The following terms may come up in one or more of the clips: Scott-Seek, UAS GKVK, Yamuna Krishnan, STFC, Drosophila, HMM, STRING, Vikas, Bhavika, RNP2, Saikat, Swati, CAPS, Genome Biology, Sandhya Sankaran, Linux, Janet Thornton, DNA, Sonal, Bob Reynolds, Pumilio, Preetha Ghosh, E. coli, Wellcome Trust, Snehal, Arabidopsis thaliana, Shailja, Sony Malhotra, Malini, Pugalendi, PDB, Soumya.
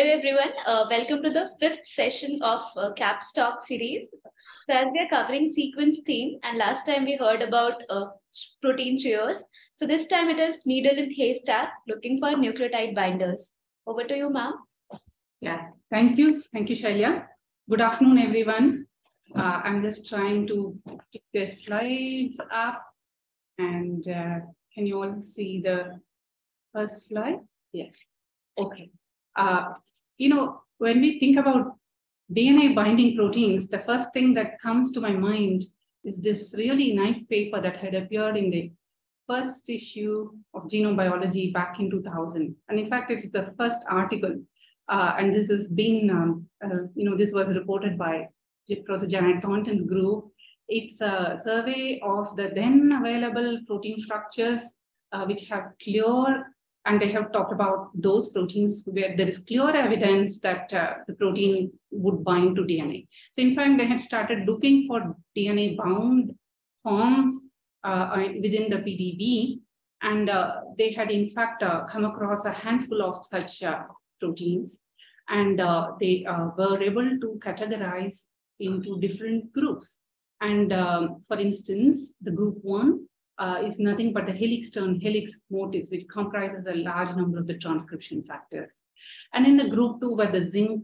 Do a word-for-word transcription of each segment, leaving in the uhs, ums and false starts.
Hello everyone, uh, welcome to the fifth session of uh, CAPS Talk series. So as we are covering sequence theme, and last time we heard about uh, protein shears. So this time it is needle and haystack looking for nucleotide binders. Over to you, ma'am. Yeah, thank you. Thank you, Shailja. Good afternoon, everyone. Uh, I'm just trying to pick the slides up. And uh, can you all see the first slide? Yes. Okay. Uh, you know, when we think about D N A binding proteins, the first thing that comes to my mind is this really nice paper that had appeared in the first issue of Genome Biology back in two thousand. And in fact, it's the first article. Uh, and this has been, um, uh, you know, this was reported by Professor Janet Thornton's group. It's a survey of the then available protein structures uh, which have clear. And they have talked about those proteins where there is clear evidence that uh, the protein would bind to D N A. So in fact, they had started looking for D N A bound forms uh, within the P D B. And uh, they had in fact uh, come across a handful of such uh, proteins. And uh, they uh, were able to categorize into different groups. And um, for instance, the group one, Uh, is nothing but the helix-turn helix motifs, which comprises a large number of the transcription factors. And in the group two were the zinc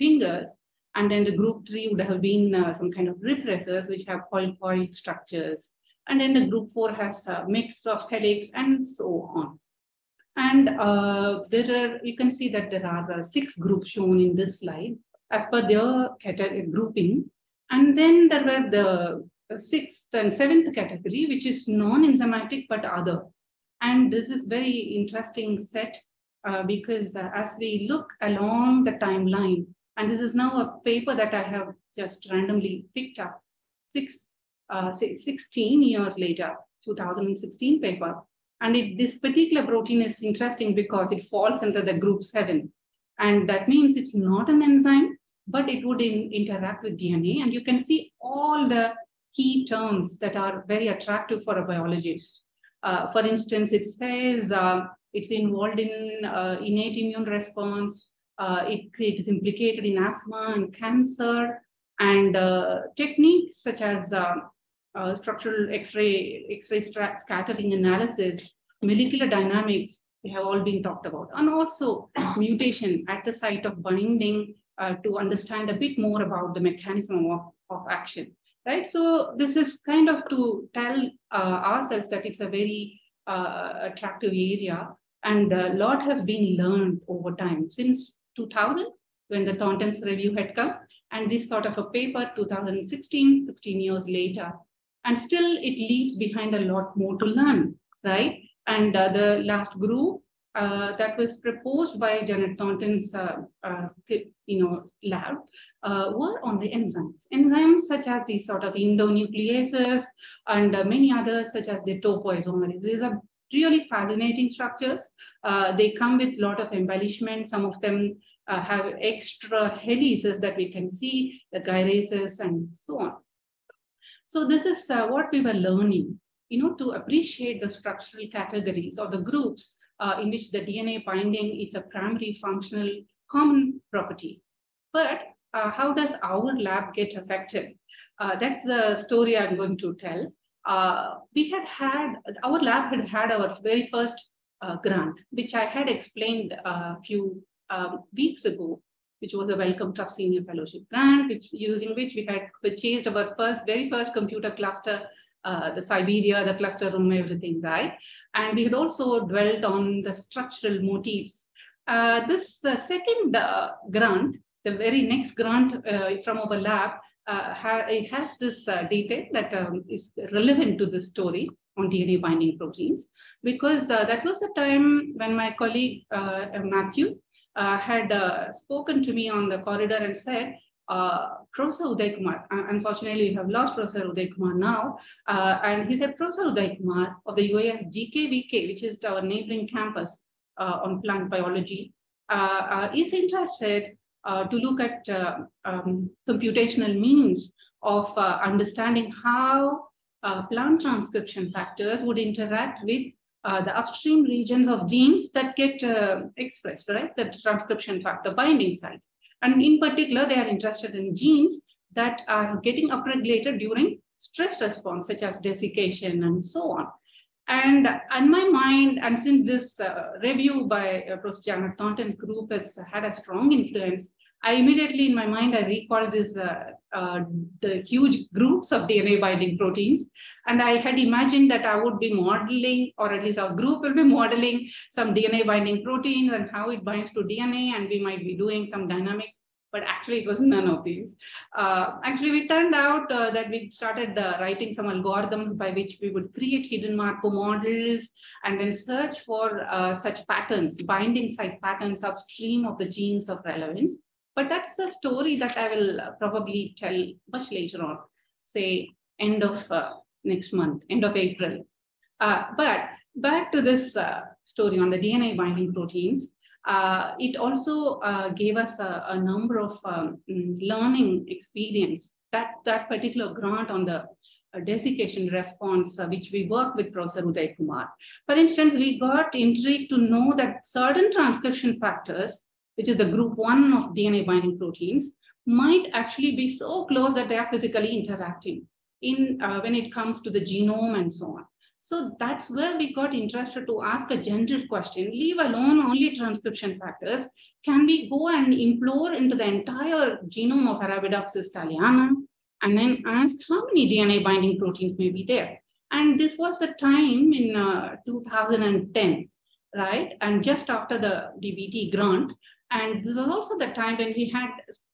fingers, and then the group three would have been uh, some kind of repressors, which have coil-coil structures. And then the group four has a mix of helix and so on. And uh, there are, you can see that there are uh, six groups shown in this slide as per their category grouping. And then there were the sixth and seventh category, which is non-enzymatic but other. And this is very interesting set uh, because uh, as we look along the timeline, and this is now a paper that I have just randomly picked up six, uh, sixteen years later, two thousand sixteen paper. And it, this particular protein is interesting because it falls under the group seven. And that means it's not an enzyme, but it would in, interact with D N A. And you can see all the key terms that are very attractive for a biologist. Uh, for instance, it says uh, it's involved in uh, innate immune response. Uh, it, it is implicated in asthma and cancer, and uh, techniques such as uh, uh, structural X-ray, X-ray scattering analysis, molecular dynamics, they have all been talked about. And also mutation at the site of binding uh, to understand a bit more about the mechanism of, of action. Right, so this is kind of to tell uh, ourselves that it's a very uh, attractive area, and a lot has been learned over time since two thousand, when the Thornton's review had come, and this sort of a paper two thousand sixteen, sixteen years later, and still it leaves behind a lot more to learn, right? And uh, the last group uh, that was proposed by Janet Thornton's uh, uh, you know, lab uh, were on the enzymes. Enzymes such as these sort of endonucleases and uh, many others such as the topoisomerases. These are really fascinating structures. Uh, they come with a lot of embellishment. Some of them uh, have extra helices that we can see, the gyrases and so on. So this is uh, what we were learning, you know, to appreciate the structural categories or the groups uh, in which the D N A binding is a primary functional common property. But uh, how does our lab get affected? Uh, that's the story I'm going to tell. Uh, we had had, our lab had had our very first uh, grant, which I had explained a few um, weeks ago, which was a Wellcome Trust Senior Fellowship grant, which, using which we had purchased our first, very first computer cluster, uh, the Siberia, the cluster room, everything, right? And we had also dwelt on the structural motifs. Uh, this uh, second uh, grant, the very next grant uh, from our lab, uh, ha it has this uh, detail that um, is relevant to this story on D N A binding proteins, because uh, that was the time when my colleague uh, Matthew uh, had uh, spoken to me on the corridor and said, uh, Professor Uday Kumar, unfortunately we have lost Professor Uday Kumar now, uh, and he said, Professor Uday Kumar of the U A S G K V K, which is our neighboring campus, Uh, on plant biology, uh, uh, is interested uh, to look at uh, um, computational means of uh, understanding how uh, plant transcription factors would interact with uh, the upstream regions of genes that get uh, expressed, right? The transcription factor binding site. And in particular, they are interested in genes that are getting upregulated during stress response, such as desiccation and so on. And in my mind, and since this uh, review by uh, Professor Janet Thornton's group has had a strong influence, I immediately, in my mind, I recall this, uh, uh, the huge groups of D N A binding proteins. And I had imagined that I would be modeling, or at least our group will be modeling some D N A binding proteins and how it binds to D N A, and we might be doing some dynamics. But actually, it was none of these. Uh, actually, it turned out uh, that we started uh, writing some algorithms by which we would create hidden Markov models and then search for uh, such patterns, binding site patterns upstream of the genes of relevance. But that's the story that I will probably tell much later on, say end of uh, next month, end of April. Uh, but back to this uh, story on the D N A binding proteins. Uh, it also uh, gave us a, a number of um, learning experience. That, that particular grant on the uh, desiccation response, uh, which we worked with Professor Uday Kumar. For instance, we got intrigued to know that certain transcription factors, which is the group one of D N A binding proteins, might actually be so close that they are physically interacting in uh, when it comes to the genome and so on. So that's where we got interested to ask a general question, leave alone only transcription factors. Can we go and implore into the entire genome of Arabidopsis thaliana and then ask how many D N A binding proteins may be there? And this was the time in uh, two thousand ten, right? And just after the D B T grant. And this was also the time when we had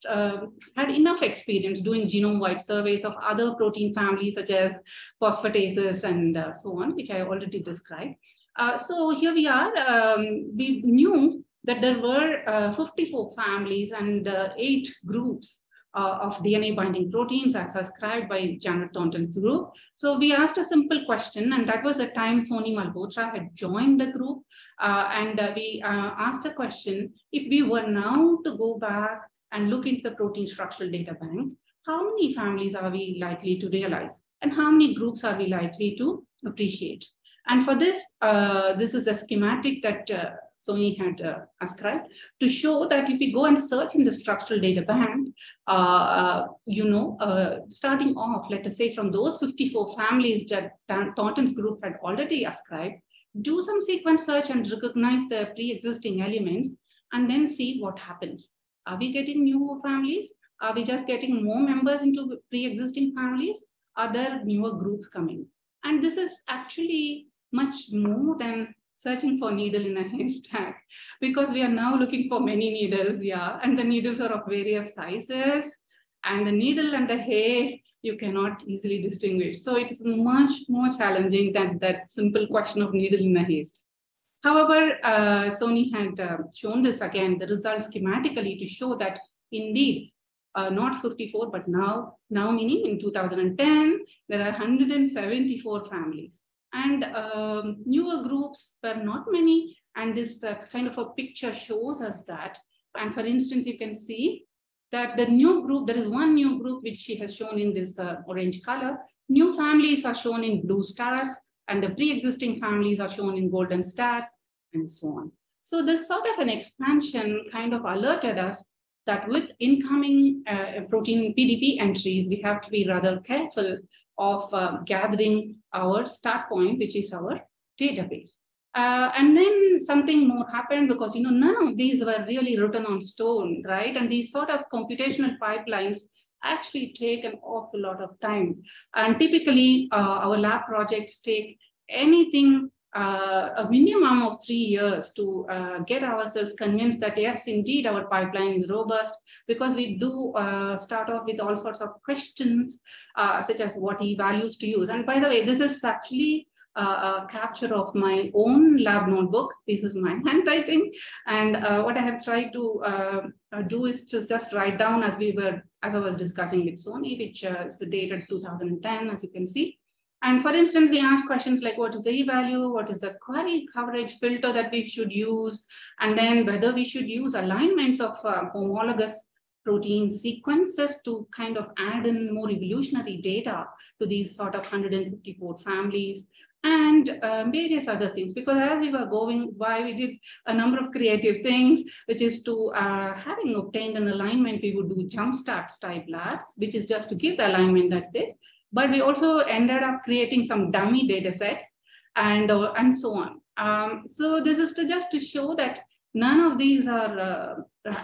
uh, had enough experience doing genome-wide surveys of other protein families, such as phosphatases and uh, so on, which I already described. Uh, so here we are. Um, we knew that there were uh, fifty-four families and uh, eight groups uh, of D N A binding proteins as ascribed by Janet Thornton's group. So we asked a simple question, and that was the time Sony Malhotra had joined the group. Uh, and uh, we uh, asked a question, if we were now to go back and look into the protein structural data bank, how many families are we likely to realize? And how many groups are we likely to appreciate? And for this, uh, this is a schematic that uh, Sony had uh, ascribed to show that if we go and search in the structural data bank, uh, uh, you know, uh, starting off, let us say from those fifty-four families that Thornton's group had already ascribed, do some sequence search and recognize the pre-existing elements and then see what happens. Are we getting new families? Are we just getting more members into pre-existing families? Are there newer groups coming? And this is actually much more than searching for needle in a haystack, because we are now looking for many needles, yeah. And the needles are of various sizes, and the needle and the hay, you cannot easily distinguish. So it is much more challenging than that simple question of needle in a haystack. However, uh, Sony had uh, shown this again, the results schematically to show that indeed, Uh, not fifty-four, but now, now meaning in two thousand ten, there are one hundred seventy-four families. And um, newer groups were not many. And this uh, kind of a picture shows us that. And for instance, you can see that the new group, there is one new group which she has shown in this uh, orange color. New families are shown in blue stars, and the pre-existing families are shown in golden stars, and so on. So this sort of an expansion kind of alerted us that with incoming uh, protein P D B entries, we have to be rather careful of uh, gathering our start point, which is our database. Uh, and then something more happened, because you know none of these were really written on stone, right? And these sort of computational pipelines actually take an awful lot of time. And typically, uh, our lab projects take anything Uh, a minimum of three years to uh, get ourselves convinced that yes, indeed, our pipeline is robust, because we do uh, start off with all sorts of questions, uh, such as what E values to use. And by the way, this is actually uh, a capture of my own lab notebook. This is my handwriting. And uh, what I have tried to uh, do is to just write down as we were, as I was discussing with Sony, which uh, is dated two thousand ten, as you can see. And for instance, we ask questions like, what is the E value? What is the query coverage filter that we should use? And then whether we should use alignments of uh, homologous protein sequences to kind of add in more evolutionary data to these sort of one hundred fifty-four families and uh, various other things, because as we were going by, we did a number of creative things, which is to, uh, having obtained an alignment, we would do jumpstart type labs, which is just to give the alignment, that's it. But we also ended up creating some dummy data sets and, uh, and so on. Um, so this is to just to show that none of these are uh,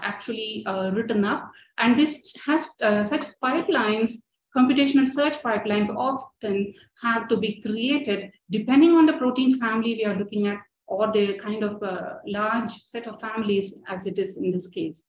actually uh, written up. And this has uh, such pipelines, computational search pipelines often have to be created depending on the protein family we are looking at or the kind of uh, large set of families as it is in this case.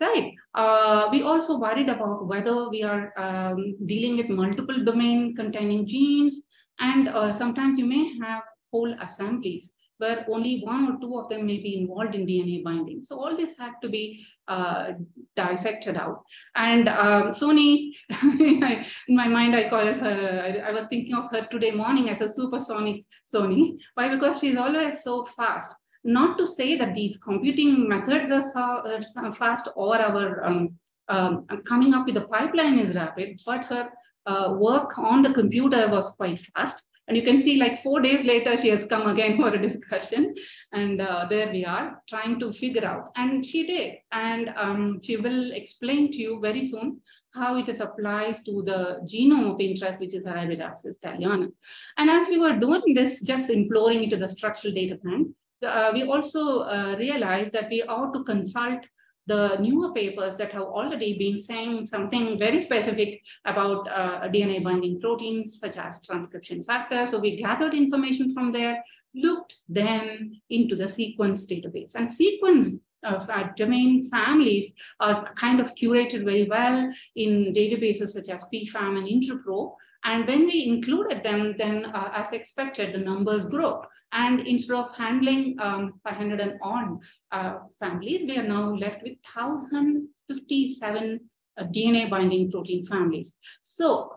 Right. Uh, we also worried about whether we are um, dealing with multiple domain containing genes, and uh, sometimes you may have whole assemblies where only one or two of them may be involved in D N A binding. So all this had to be uh, dissected out. And um, Sony, in my mind, I call her, I was thinking of her today morning as a supersonic Sony. Why? Because she's always so fast. Not to say that these computing methods are so, so fast or our um, um, coming up with a pipeline is rapid, but her uh, work on the computer was quite fast. And you can see, like four days later, she has come again for a discussion. And uh, there we are trying to figure out. And she did. And um, she will explain to you very soon how it is applies to the genome of interest, which is Arabidopsis thaliana. And as we were doing this, just imploring into the structural data bank, uh, we also uh, realized that we ought to consult the newer papers that have already been saying something very specific about uh, D N A binding proteins, such as transcription factors. So we gathered information from there, looked then into the sequence database. And sequence of our domain families are kind of curated very well in databases such as P FAM and Interpro. And when we included them, then uh, as expected, the numbers grow. And instead of handling um, five hundred and on uh, families, we are now left with one thousand fifty-seven uh, D N A binding protein families. So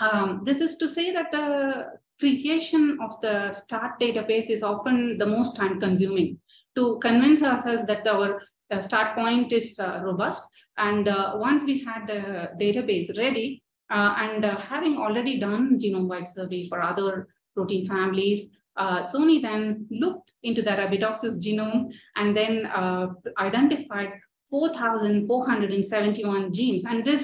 um, this is to say that the creation of the START database is often the most time consuming to convince ourselves that our uh, start point is uh, robust. And uh, once we had the database ready uh, and uh, having already done genome-wide survey for other protein families, Uh, Sony then looked into the Arabidopsis genome and then uh, identified four thousand four hundred seventy-one genes. And this,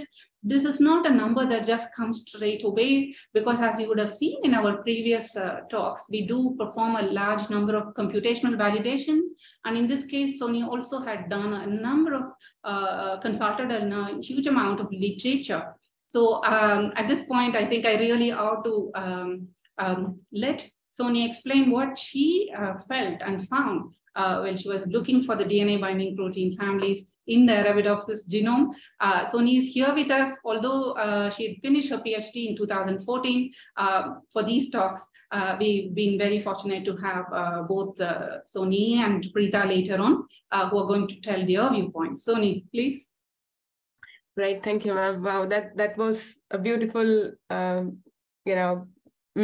this is not a number that just comes straight away, because as you would have seen in our previous uh, talks, we do perform a large number of computational validation. And in this case, Sony also had done a number of, uh, consulted a huge amount of literature. So um, at this point, I think I really ought to um, um, let Sony explained what she uh, felt and found uh, when she was looking for the D N A binding protein families in the Arabidopsis genome. Uh, Sony is here with us, although uh, she had finished her PhD in two thousand fourteen. Uh, for these talks, uh, we've been very fortunate to have uh, both uh, Sony and Preetha later on, uh, who are going to tell their viewpoint. Sony, please. Right, thank you, ma'am. Wow, that, that was a beautiful, um, you know,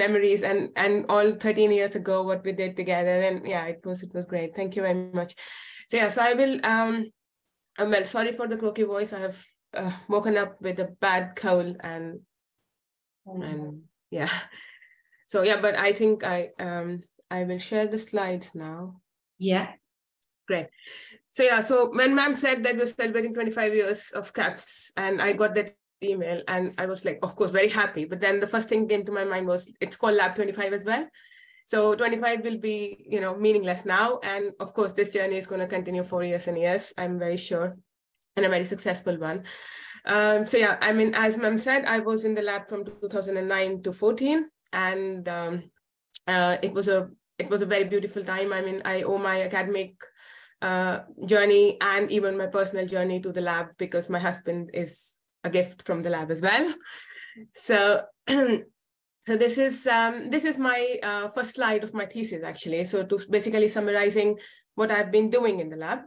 memories and and all thirteen years ago what we did together, and yeah, it was it was great. Thank you very much. So yeah, so I will um I'm well, sorry for the croaky voice. I have uh, woken up with a bad cold and and yeah, so yeah, but I think I um I will share the slides now. Yeah, great. So yeah, so when ma'am said that we're celebrating twenty-five years of CAPS, and I got that email and I was like, of course, very happy. But then the first thing came to my mind was it's called Lab twenty-five as well. So twenty-five will be, you know, meaningless now. And of course, this journey is going to continue for years and years, I'm very sure, and a very successful one. Um, so yeah, I mean, as Ma'am said, I was in the lab from two thousand nine to fourteen, and um, uh, it was a it was a very beautiful time. I mean, I owe my academic uh, journey and even my personal journey to the lab, because my husband is a gift from the lab as well. So, so this is um, this is my uh, first slide of my thesis, actually. So to basically summarizing what I've been doing in the lab.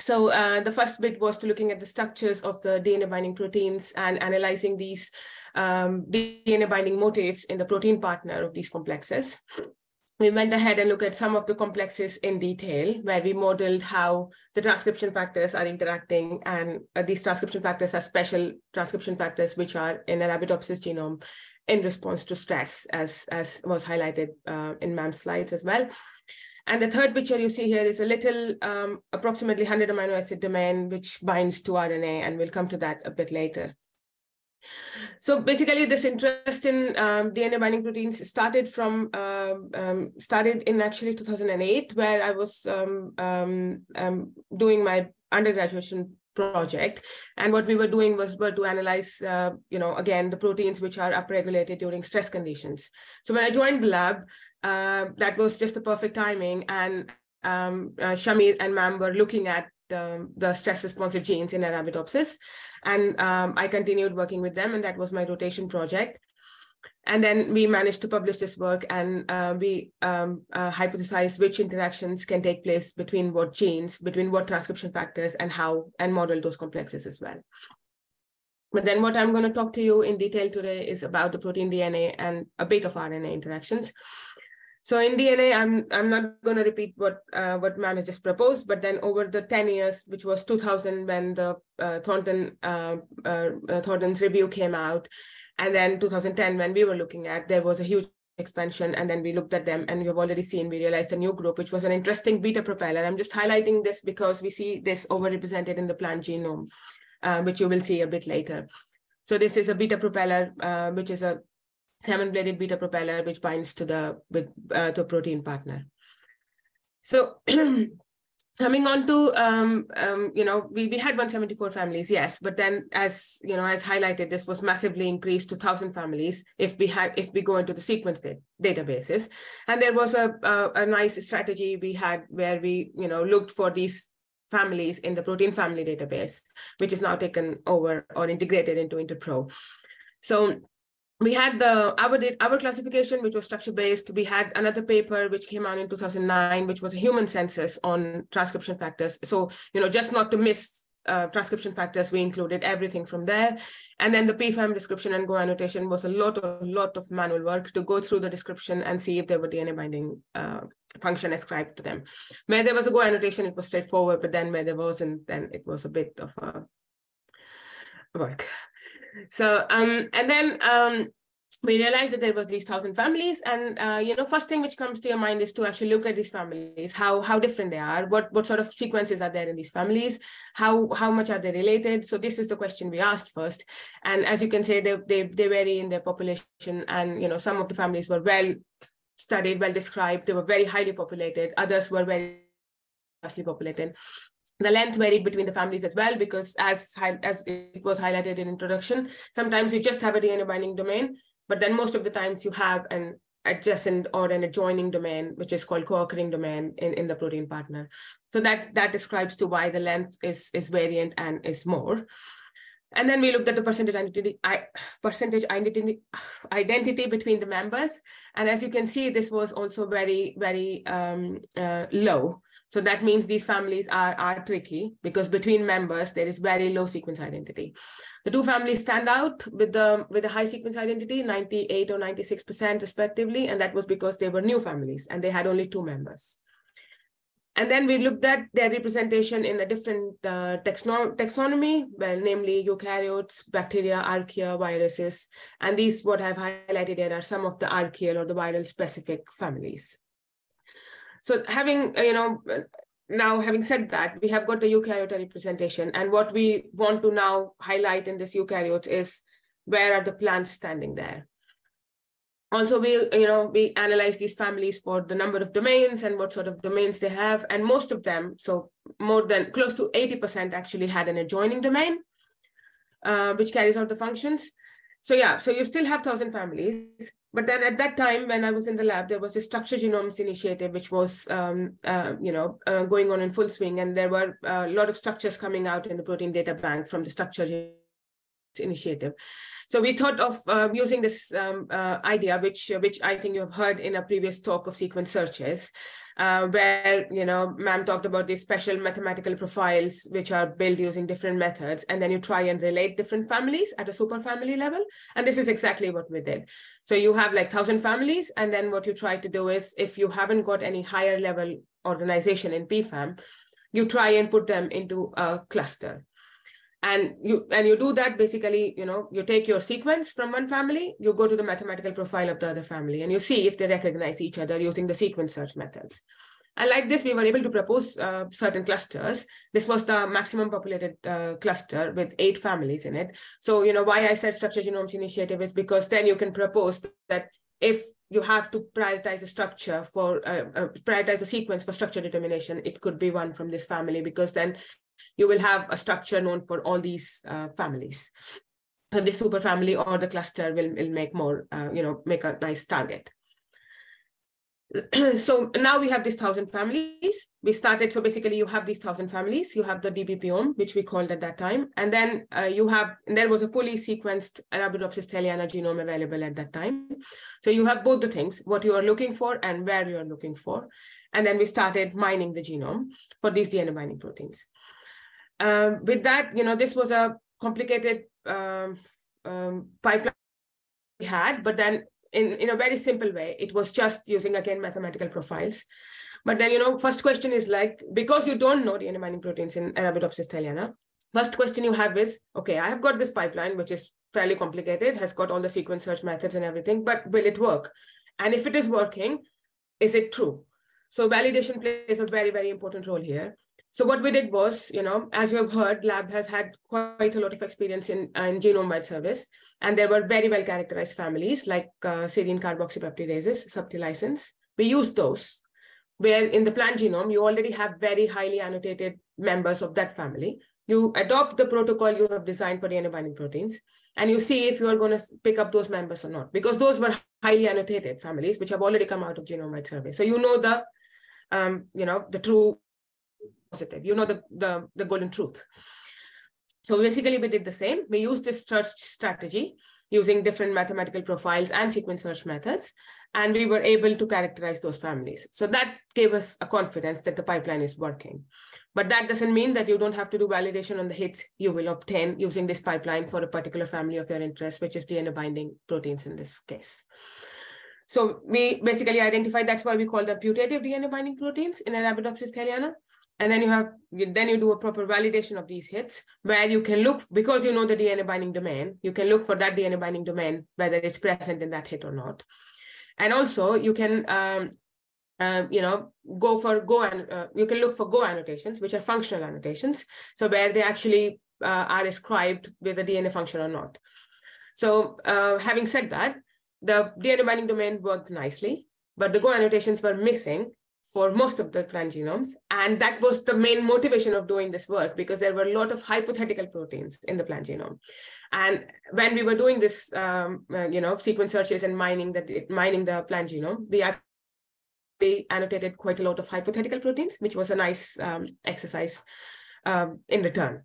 So uh, the first bit was to looking at the structures of the D N A binding proteins and analyzing these um, D N A binding motifs in the protein partner of these complexes. we went ahead and looked at some of the complexes in detail, where we modeled how the transcription factors are interacting, and uh, these transcription factors are special transcription factors which are in Arabidopsis genome in response to stress, as, as was highlighted uh, in ma'am's slides as well. And the third picture you see here is a little, um, approximately one hundred amino acid domain, which binds to R N A, and we'll come to that a bit later. So basically, this interest in um, D N A binding proteins started from uh, um, started in actually two thousand eight, where I was um, um, um, doing my undergraduation project, and what we were doing was were to analyze, uh, you know, again the proteins which are upregulated during stress conditions. So when I joined the lab, uh, that was just the perfect timing, and um, uh, Shamir and ma'am were looking at Um, the stress responsive genes in Arabidopsis, and um, I continued working with them, and that was my rotation project. And then we managed to publish this work, and uh, we um, uh, hypothesized which interactions can take place between what genes, between what transcription factors, and how, and model those complexes as well. But then what I'm going to talk to you in detail today is about the protein D N A and a bit of R N A interactions. So in D N A, I'm, I'm not going to repeat what uh, what ma'am has just proposed, but then over the ten years, which was two thousand when the uh, Thornton, uh, uh, Thornton's review came out, and then two thousand ten when we were looking at, there was a huge expansion, and then we looked at them, and you've already seen, we realized a new group, which was an interesting beta propeller. I'm just highlighting this because we see this overrepresented in the plant genome, uh, which you will see a bit later. So this is a beta propeller, uh, which is a seven-bladed beta propeller, which binds to the with, uh, to protein partner. So coming on to, um, um, you know, we, we had one hundred seventy-four families, yes, but then as, you know, as highlighted, this was massively increased to one thousand families if we have, if we go into the sequence da databases. And there was a, a, a nice strategy we had where we, you know, looked for these families in the protein family database, which is now taken over or integrated into Interpro. So we had the our, our classification, which was structure-based. We had another paper which came out in two thousand nine, which was a human census on transcription factors. So, you know, just not to miss uh, transcription factors, we included everything from there. And then the P FAM description and Go annotation was a lot of, lot of manual work to go through the description and see if there were D N A binding uh, function ascribed to them. Where there was a Go annotation, it was straightforward, but then where there wasn't, then it was a bit of a work. So, um, and then um, we realized that there was these thousand families, and, uh, you know, first thing which comes to your mind is to actually look at these families, how, how different they are, what, what sort of sequences are there in these families, how, how much are they related? So this is the question we asked first. And as you can see, they, they, they vary in their population, and, you know, some of the families were well studied, well described, they were very highly populated, others were very sparsely populated. The length varied between the families as well, because as, as it was highlighted in introduction, sometimes you just have a D N A binding domain, but then most of the times you have an adjacent or an adjoining domain, which is called co-occurring domain in, in the protein partner. So that, that describes to why the length is, is variant and is more. And then we looked at the percentage identity, I, percentage identity, identity between the members. And as you can see, this was also very, very um, uh, low. So that means these families are, are tricky because between members, there is very low sequence identity. The two families stand out with the, with the high sequence identity, ninety-eight or ninety-six percent respectively. And that was because they were new families and they had only two members. And then we looked at their representation in a different uh, taxon taxonomy, well, namely eukaryotes, bacteria, archaea, viruses. And these, what I've highlighted here, are some of the archaeal or the viral specific families. So having, you know, now having said that, we have got the eukaryote representation. And what we want to now highlight in this eukaryotes is where are the plants standing there? Also, we, you know, we analyze these families for the number of domains and what sort of domains they have. And most of them, so more than close to eighty percent actually had an adjoining domain, uh, which carries out the functions. So yeah, so you still have one thousand families. But then at that time, when I was in the lab, there was a Structure Genomes Initiative, which was, um, uh, you know, uh, going on in full swing. And there were a lot of structures coming out in the protein data bank from the Structure Genomes Initiative. So we thought of uh, using this um, uh, idea, which, which I think you have heard in a previous talk of sequence searches, uh, where, you know, ma'am talked about these special mathematical profiles, which are built using different methods. And then you try and relate different families at a super family level. And this is exactly what we did. So you have like thousand families. And then what you try to do is, if you haven't got any higher level organization in P FAM, you try and put them into a cluster. And you and you do that basically, you know, you take your sequence from one family, you go to the mathematical profile of the other family, and you see if they recognize each other using the sequence search methods. And like this, we were able to propose uh, certain clusters. This was the maximum populated uh, cluster with eight families in it. So, you know, why I said Structure Genomes Initiative is because then you can propose that if you have to prioritize a structure for, uh, uh, prioritize a sequence for structure determination, it could be one from this family, because then you will have a structure known for all these uh, families. So this super family or the cluster will, will make more, uh, you know, make a nice target. So now we have these thousand families. We started, so basically you have these thousand families, you have the D B P O M, which we called at that time. And then uh, you have, and there was a fully sequenced Arabidopsis thaliana genome available at that time. So you have both the things, what you are looking for and where you are looking for. And then we started mining the genome for these D N A binding proteins. Uh, with that, you know, this was a complicated um, um, pipeline we had, but then in, in a very simple way, it was just using, again, mathematical profiles. But then, you know, first question is like, because you don't know D N A binding proteins in Arabidopsis thaliana, first question you have is, okay, I have got this pipeline, which is fairly complicated, has got all the sequence search methods and everything, but will it work? And if it is working, is it true? So validation plays a very, very important role here. So what we did was, you know, as you have heard, lab has had quite a lot of experience in, uh, in genome-wide service, and there were very well characterized families like uh, serine carboxypeptidases, subtilisins. We used those, where in the plant genome, you already have very highly annotated members of that family. You adopt the protocol you have designed for D N A binding proteins, and you see if you are going to pick up those members or not, because those were highly annotated families, which have already come out of genome-wide survey. So you know the, um, you know, the true positive, you know, the, the, the golden truth. So basically we did the same. We used this search strategy using different mathematical profiles and sequence search methods, and we were able to characterize those families. So that gave us a confidence that the pipeline is working. But that doesn't mean that you don't have to do validation on the hits you will obtain using this pipeline for a particular family of your interest, which is D N A binding proteins in this case. So we basically identified, that's why we call them putative D N A binding proteins in Arabidopsis thaliana. And then you have, then you do a proper validation of these hits, where you can look, because you know the D N A binding domain, you can look for that D N A binding domain, whether it's present in that hit or not. And also you can, um, uh, you know, go for go, and uh, you can look for go annotations, which are functional annotations. So where they actually uh, are ascribed with the D N A function or not. So uh, having said that, the D N A binding domain worked nicely, but the go annotations were missing for most of the plant genomes. And that was the main motivation of doing this work, because there were a lot of hypothetical proteins in the plant genome. And when we were doing this, um, uh, you know, sequence searches and mining the, mining the plant genome, we actually annotated quite a lot of hypothetical proteins, which was a nice um, exercise um, in return.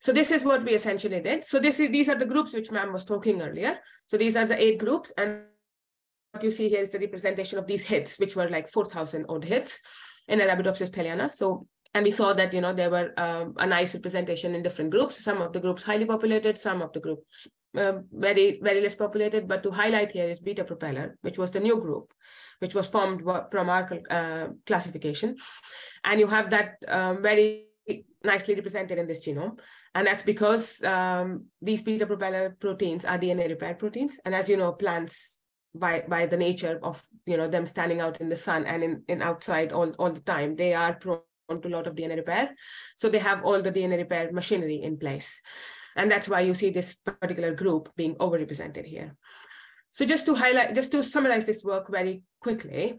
So this is what we essentially did. So this is, these are the groups which ma'am was talking earlier. So these are the eight groups, and what you see here is the representation of these hits, which were like four thousand odd hits in Arabidopsis thaliana. So, and we saw that, you know, there were um, a nice representation in different groups. Some of the groups highly populated, some of the groups uh, very, very less populated. But to highlight here is beta propeller, which was the new group, which was formed from our uh, classification. And you have that um, very nicely represented in this genome. And that's because um, these beta propeller proteins are D N A repair proteins. And as you know, plants, by by the nature of, you know, them standing out in the sun and in, in outside all, all the time, they are prone to a lot of D N A repair. So they have all the D N A repair machinery in place. And that's why you see this particular group being overrepresented here. So just to highlight, just to summarize this work very quickly,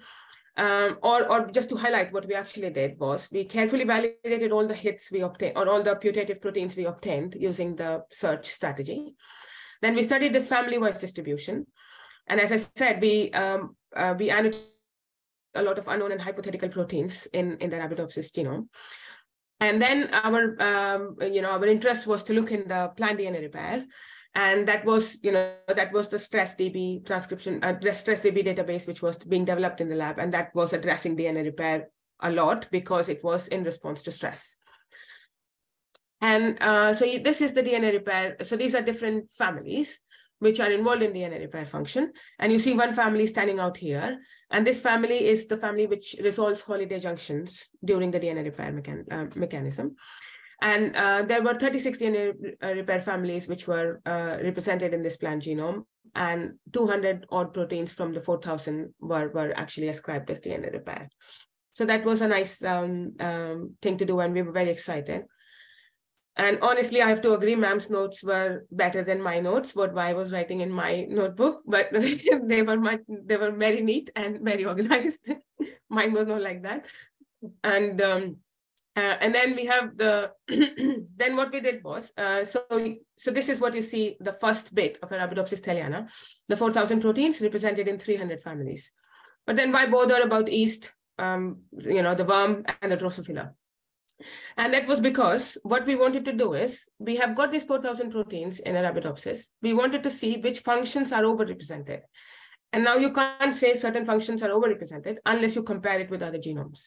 um, or, or just to highlight what we actually did was we carefully validated all the hits we obtained, or all the putative proteins we obtained using the search strategy. Then we studied this family-wise distribution. And as I said, we um, uh, we annotated a lot of unknown and hypothetical proteins in, in the Arabidopsis genome. And then our um, you know, our interest was to look in the plant D N A repair. And that was, you know, that was the stress D B transcription, uh, stress D B database, which was being developed in the lab. And that was addressing D N A repair a lot because it was in response to stress. And uh, so this is the D N A repair. So these are different families which are involved in D N A repair function. And you see one family standing out here. And this family is the family which resolves holiday junctions during the D N A repair mechan uh, mechanism. And uh, there were thirty-six D N A repair families which were uh, represented in this plant genome, and two hundred odd proteins from the four thousand were, were actually ascribed as D N A repair. So that was a nice um, um, thing to do, and we were very excited. And honestly, I have to agree, ma'am's notes were better than my notes, what I was writing in my notebook, but they were much, they were very neat and very organized. Mine was not like that. And um, Uh, and then we have the, then what we did was, uh, so, so this is what you see, the first bit of Arabidopsis thaliana, the four thousand proteins represented in three hundred families. But then why bother about yeast, um, you know, the worm and the Drosophila? And that was because what we wanted to do is, we have got these four thousand proteins in Arabidopsis. We wanted to see which functions are overrepresented. And now you can't say certain functions are overrepresented unless you compare it with other genomes.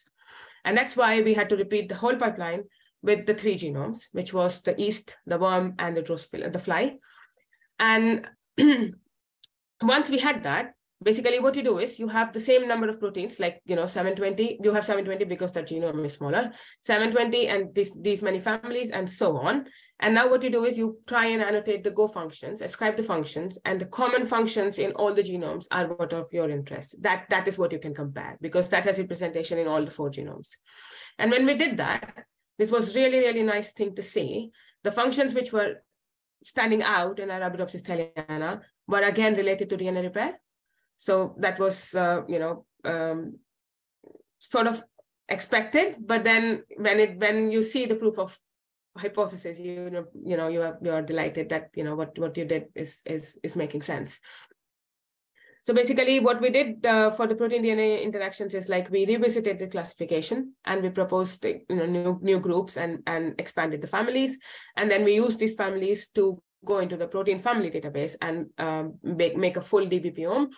And that's why we had to repeat the whole pipeline with the three genomes, which was the yeast, the worm, and the Drosophila, the fly. And once we had that, basically what you do is you have the same number of proteins, like, you know, seven twenty, you have seven twenty because the genome is smaller, seven twenty and this, these many families and so on. And now what you do is you try and annotate the go functions, ascribe the functions, and the common functions in all the genomes are what of your interest. That, that is what you can compare, because that has representation in all the four genomes. And when we did that, this was really, really nice thing to see. The functions which were standing out in Arabidopsis thaliana were again related to D N A repair. So that was, uh, you know, um, sort of expected, but then when it, when you see the proof of hypothesis, you know, you know, you are, you are delighted that, you know, what, what you did is, is, is making sense. So basically what we did uh, for the protein D N A interactions is like we revisited the classification and we proposed, you know, new, new groups and, and expanded the families. And then we used these families to go into the protein family database and um, make, make a full D B P O M,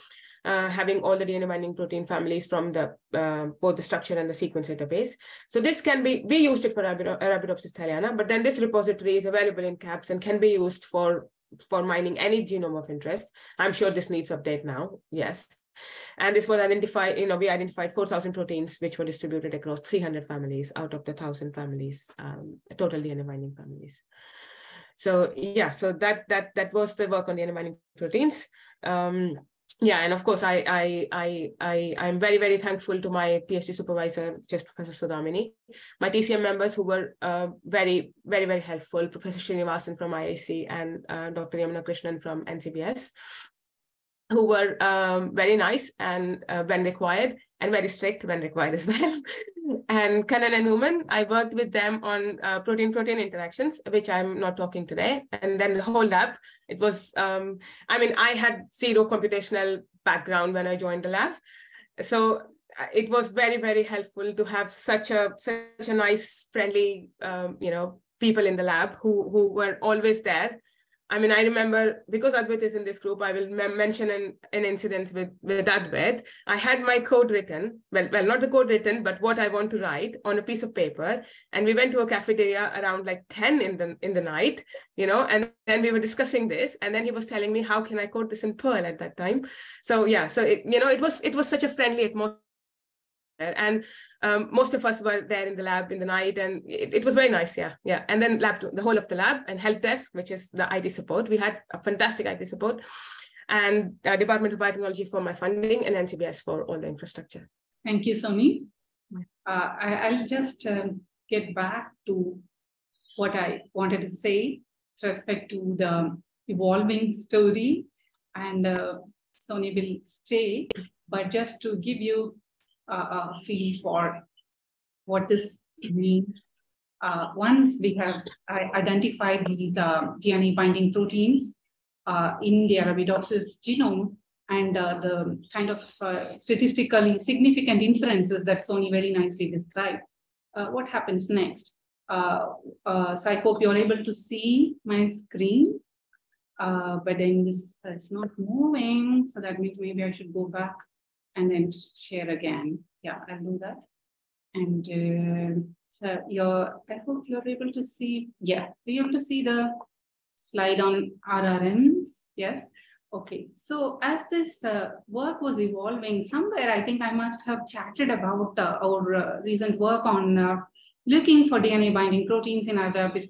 uh, having all the D N A binding protein families from the uh, both the structure and the sequence database. So this can be, we used it for Arabidopsis thaliana, but then this repository is available in CAPS and can be used for, for mining any genome of interest. I'm sure this needs update now, yes. And this was identified, you know, we identified four thousand proteins which were distributed across three hundred families out of the one thousand families, um, total D N A binding families. So yeah, so that that that was the work on the D N A binding proteins. Um, yeah, and of course, I I I I I'm very very thankful to my PhD supervisor, just Professor Sudhamini, my T C M members who were uh, very very very helpful, Professor Srinivasan from I I C and uh, Doctor Yamuna Krishnan from N C B S, who were um, very nice and uh, when required, and very strict when required as well. And Kannan and Newman, I worked with them on protein-protein uh, interactions, which I'm not talking today. And then the whole lab, it was, um, I mean, I had zero computational background when I joined the lab. So it was very, very helpful to have such a, such a nice, friendly, um, you know, people in the lab who, who were always there. I mean, I remember, because Advait is in this group, I will mention an, an incident with, with Advait. I had my code written, well, well, not the code written, but what I want to write on a piece of paper. And we went to a cafeteria around like ten in the, in the night, you know, and then we were discussing this. And then he was telling me, how can I code this in Perl at that time? So yeah, so, it, you know, it was, it was such a friendly atmosphere. And um, most of us were there in the lab in the night, and it, it was very nice, yeah, yeah. And then lab, the whole of the lab and help desk, which is the I T support. We had a fantastic I T support, and uh, Department of Biotechnology for my funding, and N C B S for all the infrastructure. Thank you, Sony. Uh, I, I'll just um, get back to what I wanted to say with respect to the evolving story, and uh, Sony will stay, but just to give you Uh, uh, feel for what this means. Uh, once we have uh, identified these uh, D N A binding proteins uh, in the Arabidopsis genome and uh, the kind of uh, statistically significant inferences that Sony very nicely described, uh, what happens next? Uh, uh, so I hope you're able to see my screen. Uh, but then this is not moving. So that means maybe I should go back and then share again. Yeah, I'll do that. And uh, so you're, I hope you're able to see, yeah, you're able to see the slide on R R Ms. Yes. Okay. So as this uh, work was evolving somewhere, I think I must have chatted about uh, our uh, recent work on uh, looking for D N A binding proteins in Arabidopsis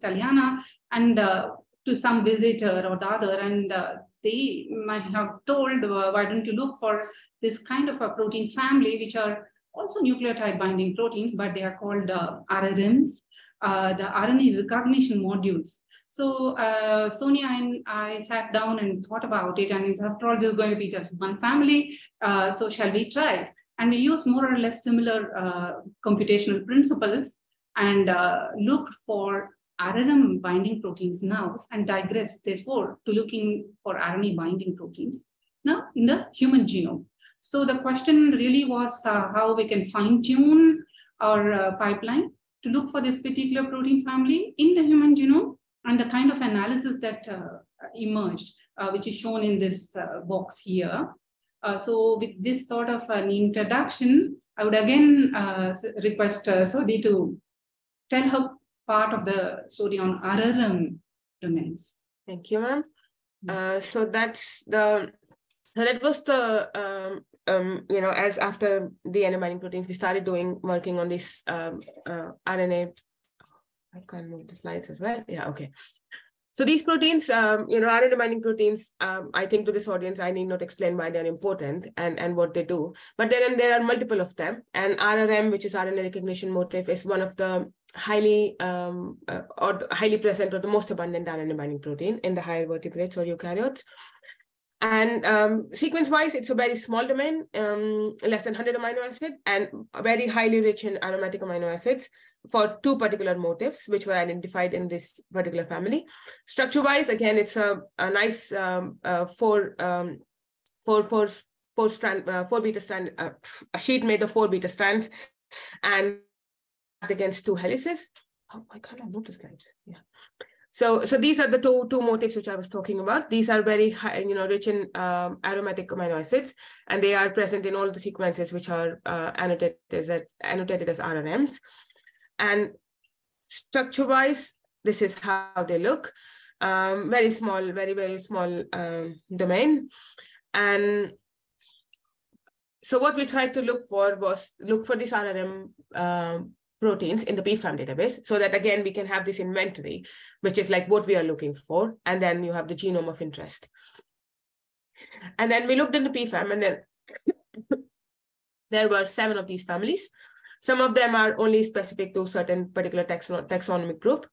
thaliana, and uh, to some visitor or the other, and uh, they might have told, uh, why don't you look for this kind of a protein family, which are also nucleotide binding proteins, but they are called uh, R R Ms, uh, the R N A recognition modules. So uh, Sonia and I sat down and thought about it, and after all, this is going to be just one family, uh, so shall we try? And we use more or less similar uh, computational principles and uh, looked for R R M binding proteins now, and digress therefore to looking for R N A binding proteins now in the human genome. So the question really was uh, how we can fine tune our uh, pipeline to look for this particular protein family in the human genome, and the kind of analysis that uh, emerged, uh, which is shown in this uh, box here. Uh, so with this sort of an introduction, I would again uh, request uh, Sodhi to tell her part of the story on R R M domains. Thank you, ma'am. Uh, so that's the, so that was the, um, um, you know, as after the D N A binding proteins, we started doing, working on this um, uh, R N A. I can't move the slides as well. Yeah, okay. So these proteins, um, you know, R N A binding proteins, um, I think to this audience, I need not explain why they're important and, and what they do. But then there are multiple of them. And R R M, which is R N A recognition motif, is one of the highly um, uh, or highly present or the most abundant R N A binding protein in the higher vertebrates or eukaryotes. And um, sequence-wise, it's a very small domain, um, less than one hundred amino acids, and very highly rich in aromatic amino acids for two particular motifs, which were identified in this particular family. Structure-wise, again, it's a, a nice um, uh, four, um, four, four, four strand, uh, four beta strand, uh, a sheet made of four beta strands, and against two helices. Oh my God, I moved the slides. Yeah. So, so these are the two, two motifs which I was talking about. These are very high, you know, rich in um, aromatic amino acids, and they are present in all the sequences which are uh, annotated as annotated as R R Ms. And structure-wise, this is how they look. Um, very small, very, very small um, domain. And so what we tried to look for was look for this R R M uh, proteins in the P FAM database, so that again, we can have this inventory, which is like what we are looking for. And then you have the genome of interest. And then we looked in the P FAM, and then there were seven of these families. Some of them are only specific to certain particular taxon taxonomic group.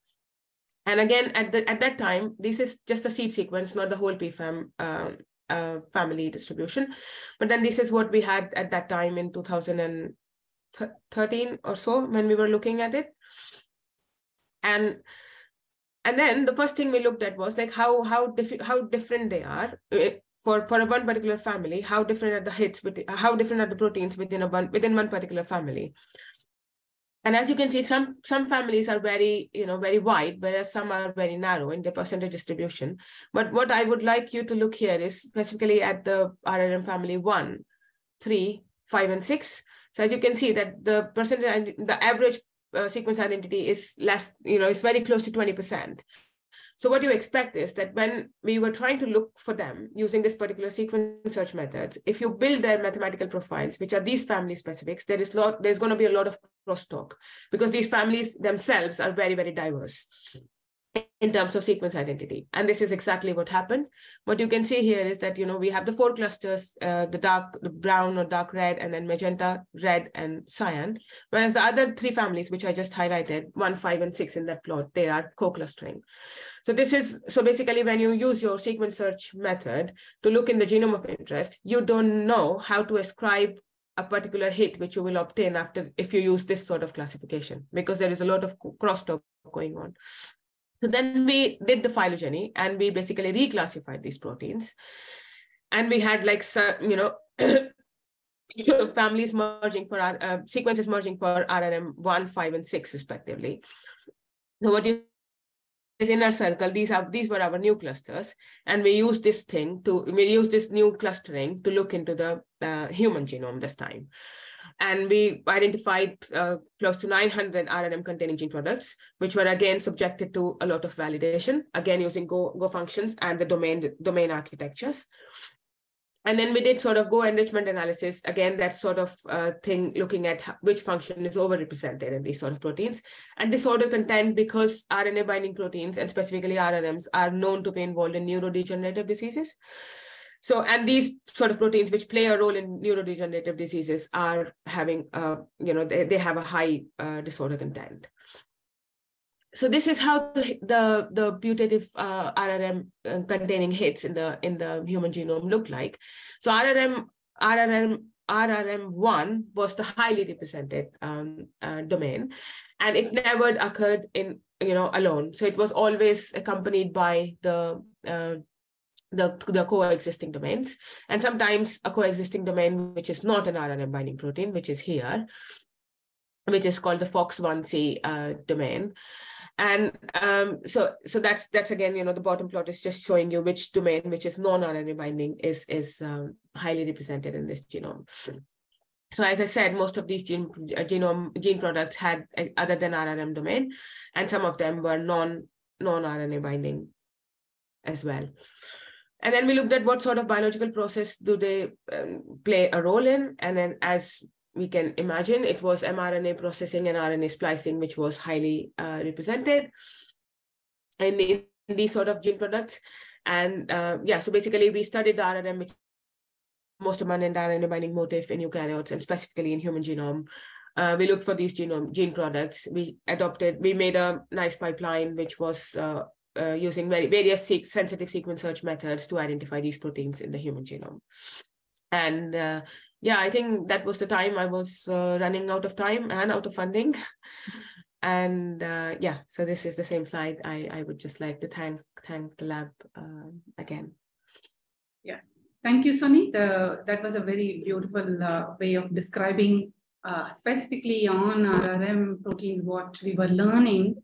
And again, at, the, at that time, this is just a seed sequence, not the whole P FAM uh, uh, family distribution. But then this is what we had at that time in two thousand thirteen or so when we were looking at it. And and then the first thing we looked at was like how how diff how different they are for for one particular family, how different are the hits with how different are the proteins within a one within one particular family. And as you can see, some some families are very you know very wide, whereas some are very narrow in the percentage distribution. But what I would like you to look here is specifically at the R R M family one, three, five, and six. So as you can see that the percentage, the average uh, sequence identity is less, you know, it's very close to twenty percent. So what you expect is that when we were trying to look for them using this particular sequence search methods, if you build their mathematical profiles, which are these family specifics, there is lot, there's going to be a lot of crosstalk because these families themselves are very, very diverse in terms of sequence identity. And this is exactly what happened. What you can see here is that, you know, we have the four clusters, uh, the dark, the brown or dark red, and then magenta, red, and cyan. Whereas the other three families, which I just highlighted, one, five, and six in that plot, they are co-clustering. So this is, so basically when you use your sequence search method to look in the genome of interest, you don't know how to ascribe a particular hit, which you will obtain after, if you use this sort of classification, because there is a lot of crosstalk going on. So then we did the phylogeny and we basically reclassified these proteins, and we had like, you know, families merging for our uh, sequences merging for R R M one, five, and six respectively. So what you inner circle, these are these were our new clusters, and we use this thing to we use this new clustering to look into the uh, human genome this time, and we identified uh, close to nine hundred R N M containing gene products, which were again subjected to a lot of validation, again using Go Go functions and the domain domain architectures. And then we did sort of Go enrichment analysis. Again, that sort of uh, thing, looking at which function is overrepresented in these sort of proteins. And disorder content, because R N A binding proteins and specifically R R Ms are known to be involved in neurodegenerative diseases. So, and these sort of proteins which play a role in neurodegenerative diseases are having, uh, you know, they, they have a high uh, disorder content. So this is how the the, the putative uh, R R M uh, containing hits in the in the human genome look like. So R R M R R M R R M one was the highly represented um, uh, domain, and it never occurred in you know alone. So it was always accompanied by the uh, the the coexisting domains, and sometimes a coexisting domain which is not an R R M binding protein, which is here, which is called the Fox one C uh, domain. And um, so, so that's that's again, you know, the bottom plot is just showing you which domain, which is non-R N A binding, is is um, highly represented in this genome. So, as I said, most of these gene uh, genome gene products had uh, other than R R M domain, and some of them were non non-R N A binding as well. And then we looked at what sort of biological process do they um, play a role in, and then as we can imagine, it was mRNA processing and R N A splicing, which was highly uh, represented in, in these sort of gene products. And uh, yeah, so basically we studied the R R M, which most abundant R N A binding motif in eukaryotes and specifically in human genome. Uh, we looked for these genome gene products. We adopted, we made a nice pipeline, which was uh, uh, using very various se sensitive sequence search methods to identify these proteins in the human genome. And uh, yeah, I think that was the time I was uh, running out of time and out of funding. And uh, yeah, so this is the same slide. I, I would just like to thank thank the lab uh, again. Yeah, thank you, Sony. The, that was a very beautiful uh, way of describing uh, specifically on R R M proteins, what we were learning.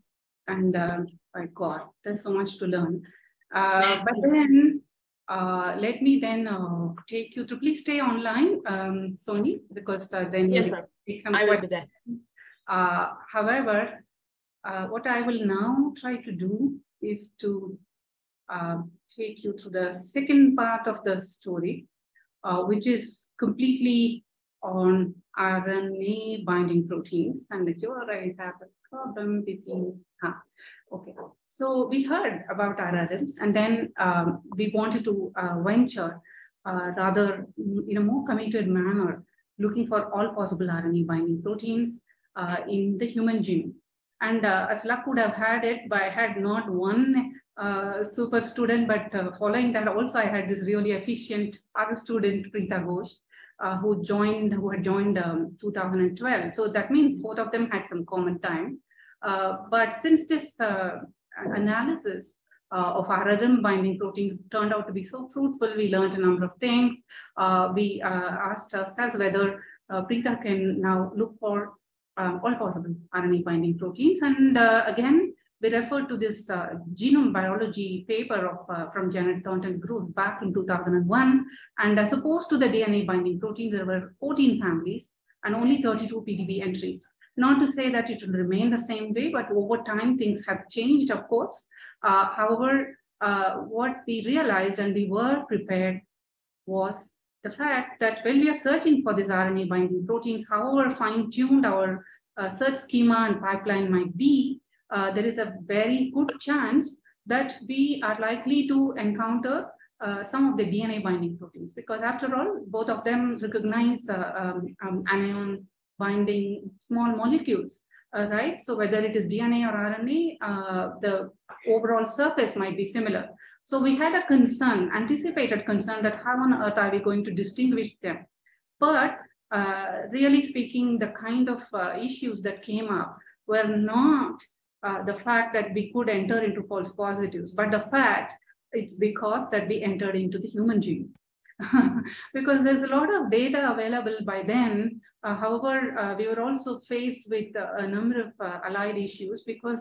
And uh, my God, there's so much to learn. Uh, but then, Uh, let me then uh, take you through. Please stay online, um, Sony, because uh, then yes, we'll take some I will be there. Uh, however, uh, what I will now try to do is to uh, take you through the second part of the story, uh, which is completely on R N A binding proteins. And here I have a problem with the. Huh. Okay, so we heard about R R Ms, and then um, we wanted to uh, venture uh, rather in a more committed manner, looking for all possible R N A binding proteins uh, in the human genome. And uh, as luck would have had it, but I had not one uh, super student, but uh, following that also I had this really efficient other student, Preetha Ghosh, uh, who joined, who had joined um, two thousand twelve. So that means both of them had some common time. Uh, but since this uh, analysis uh, of R R M binding proteins turned out to be so fruitful, we learned a number of things. Uh, we uh, asked ourselves whether uh, Preetha can now look for uh, all possible R N A binding proteins. And uh, again, we referred to this uh, genome biology paper of, uh, from Janet Thornton's group back in two thousand one. And as opposed to the D N A binding proteins, there were fourteen families and only thirty-two P D B entries. Not to say that it will remain the same way, but over time things have changed, of course. Uh, however, uh, what we realized and we were prepared was the fact that when we are searching for these R N A binding proteins, however fine-tuned our uh, search schema and pipeline might be, uh, there is a very good chance that we are likely to encounter Uh, some of the D N A binding proteins, because after all, both of them recognize uh, um, um, anion binding small molecules, uh, right? So whether it is D N A or R N A, uh, the overall surface might be similar. So we had a concern, anticipated concern, that how on earth are we going to distinguish them? But uh, really speaking, the kind of uh, issues that came up were not uh, the fact that we could enter into false positives, but the fact it's because that we entered into the human genome. Because there's a lot of data available by then. Uh, however, uh, we were also faced with uh, a number of uh, allied issues, because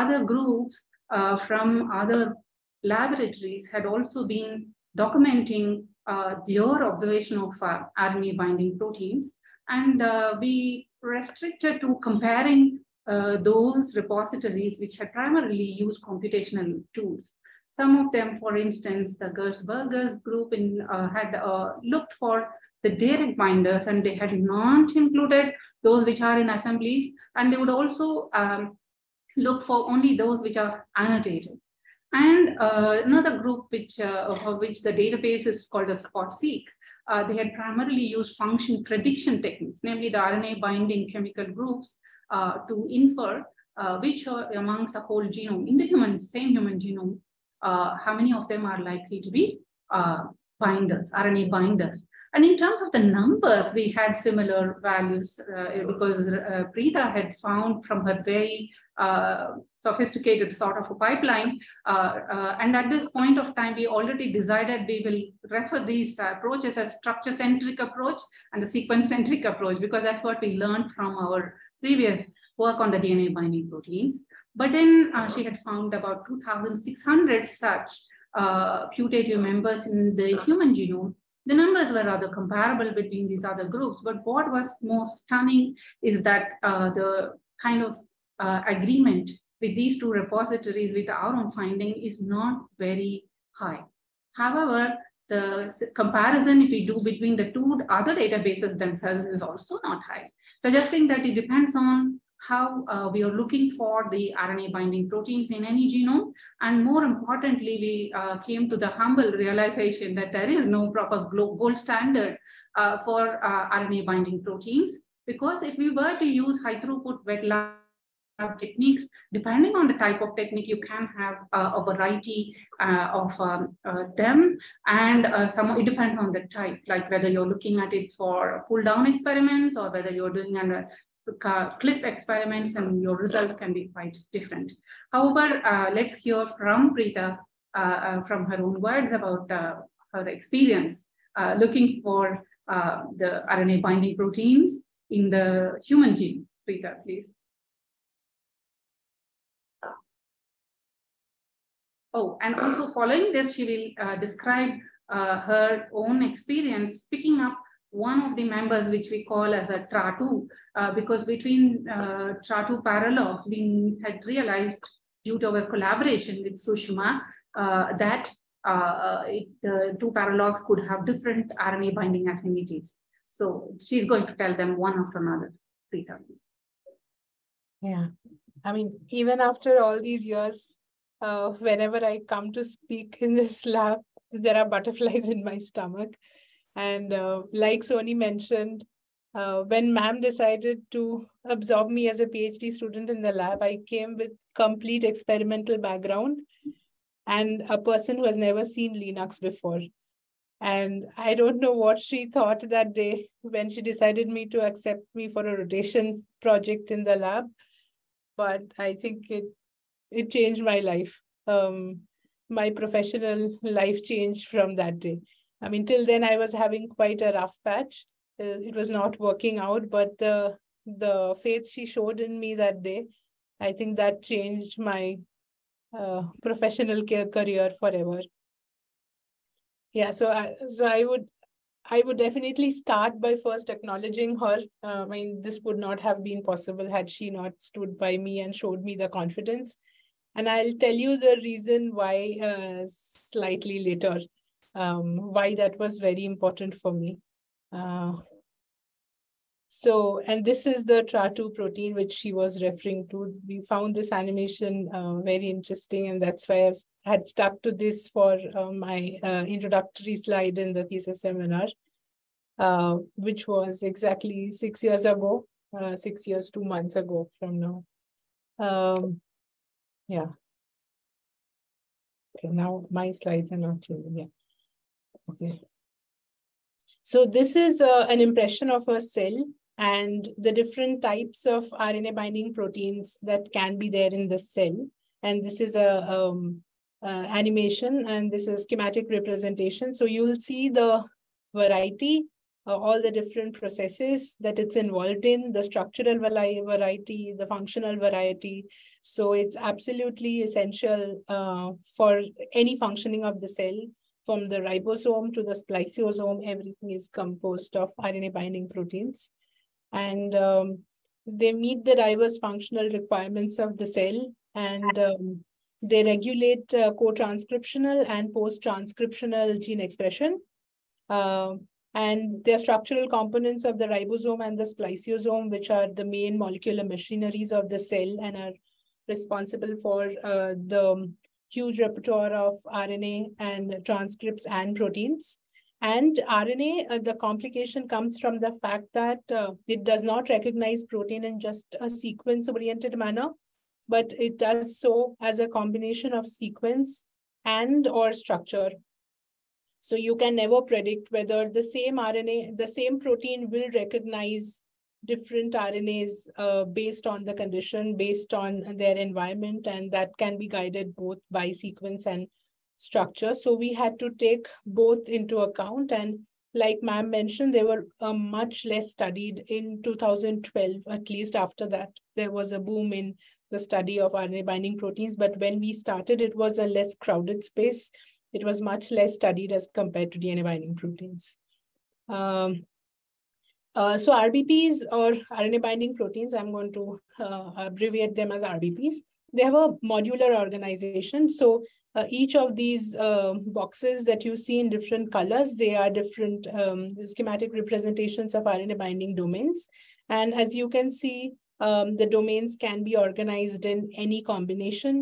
other groups uh, from other laboratories had also been documenting uh, their observation of uh, R N A binding proteins. And uh, we restricted to comparing uh, those repositories which had primarily used computational tools. Some of them, for instance, the Gerstberger's group in, uh, had uh, looked for the direct binders, and they had not included those which are in assemblies, and they would also um, look for only those which are annotated. And uh, another group which, uh, of which the database is called a Scott-Seek, uh, they had primarily used function prediction techniques, namely the R N A binding chemical groups uh, to infer uh, which are amongst a whole genome, in the human, same human genome, Uh, how many of them are likely to be uh, binders, R N A binders. And in terms of the numbers, we had similar values uh, because uh, Preetha had found from her very uh, sophisticated sort of a pipeline. Uh, uh, and at this point of time, we already decided we will refer these approaches as structure-centric approach and the sequence-centric approach, because that's what we learned from our previous work on the D N A binding proteins. But then uh, she had found about two thousand six hundred such uh, putative members in the human genome. The numbers were rather comparable between these other groups, but what was most stunning is that uh, the kind of uh, agreement with these two repositories with our own finding is not very high. However, the comparison, if we do between the two other databases themselves, is also not high, suggesting that it depends on how uh, we are looking for the R N A binding proteins in any genome. And more importantly, we uh, came to the humble realization that there is no proper gold standard uh, for uh, R N A binding proteins, because if we were to use high throughput wet lab techniques, depending on the type of technique, you can have uh, a variety uh, of um, uh, them, and uh, some, it depends on the type, like whether you're looking at it for pull down experiments or whether you're doing under clip experiments, and your results can be quite different. However, uh, let's hear from Preetha, uh, uh, from her own words about uh, her experience uh, looking for uh, the R N A binding proteins in the human gene. Preetha, please. Oh, and also following this, she will uh, describe uh, her own experience picking up one of the members which we call as a T R A two, uh, because between uh, T R A two paralogs, we had realized due to our collaboration with Sushma uh, that uh, it, the two paralogs could have different R N A binding affinities. So she's going to tell them one after another. Preetha, please. Yeah, I mean, even after all these years, uh, whenever I come to speak in this lab, there are butterflies in my stomach. And uh, like Sony mentioned, uh, when ma'am decided to absorb me as a PhD student in the lab, I came with complete experimental background and a person who has never seen Linux before. And I don't know what she thought that day when she decided me to accept me for a rotation project in the lab, but I think it, it changed my life. Um, my professional life changed from that day. I mean, till then I was having quite a rough patch. It was not working out, but the the faith she showed in me that day, I think that changed my uh, professional care career forever. Yeah, so I, so I would I would definitely start by first acknowledging her. Uh, I mean, this would not have been possible had she not stood by me and showed me the confidence. And I'll tell you the reason why uh, slightly later. Um, why that was very important for me. Uh, so, and this is the T R A two protein, which she was referring to. We found this animation uh, very interesting, and that's why I've had stuck to this for uh, my uh, introductory slide in the thesis seminar, uh, which was exactly six years ago, uh, six years, two months ago from now. Um, yeah. Okay, now my slides are not changing, yeah. Okay. So this is uh, an impression of a cell and the different types of R N A binding proteins that can be there in the cell. And this is a um, uh, animation, and this is schematic representation. So you'll see the variety uh, all the different processes that it's involved in, the structural variety, the functional variety. So it's absolutely essential uh, for any functioning of the cell. From the ribosome to the spliceosome, everything is composed of R N A binding proteins. And um, they meet the diverse functional requirements of the cell, and um, they regulate uh, co-transcriptional and post-transcriptional gene expression. Uh, and their structural components of the ribosome and the spliceosome, which are the main molecular machineries of the cell and are responsible for uh, the huge repertoire of R N A and transcripts and proteins. And R N A, uh, the complication comes from the fact that uh, it does not recognize protein in just a sequence-oriented manner, but it does so as a combination of sequence and or structure. So you can never predict whether the same R N A, the same protein will recognize different R N As uh, based on the condition, based on their environment, and that can be guided both by sequence and structure. So we had to take both into account, and like ma'am mentioned, they were uh, much less studied in two thousand twelve, at least after that. There was a boom in the study of R N A binding proteins, but when we started, it was a less crowded space. It was much less studied as compared to D N A binding proteins. Um, Uh, so R B Ps, or R N A binding proteins, I'm going to uh, abbreviate them as R B Ps. They have a modular organization. So uh, each of these uh, boxes that you see in different colors, they are different um, schematic representations of R N A binding domains. And as you can see, um, the domains can be organized in any combination,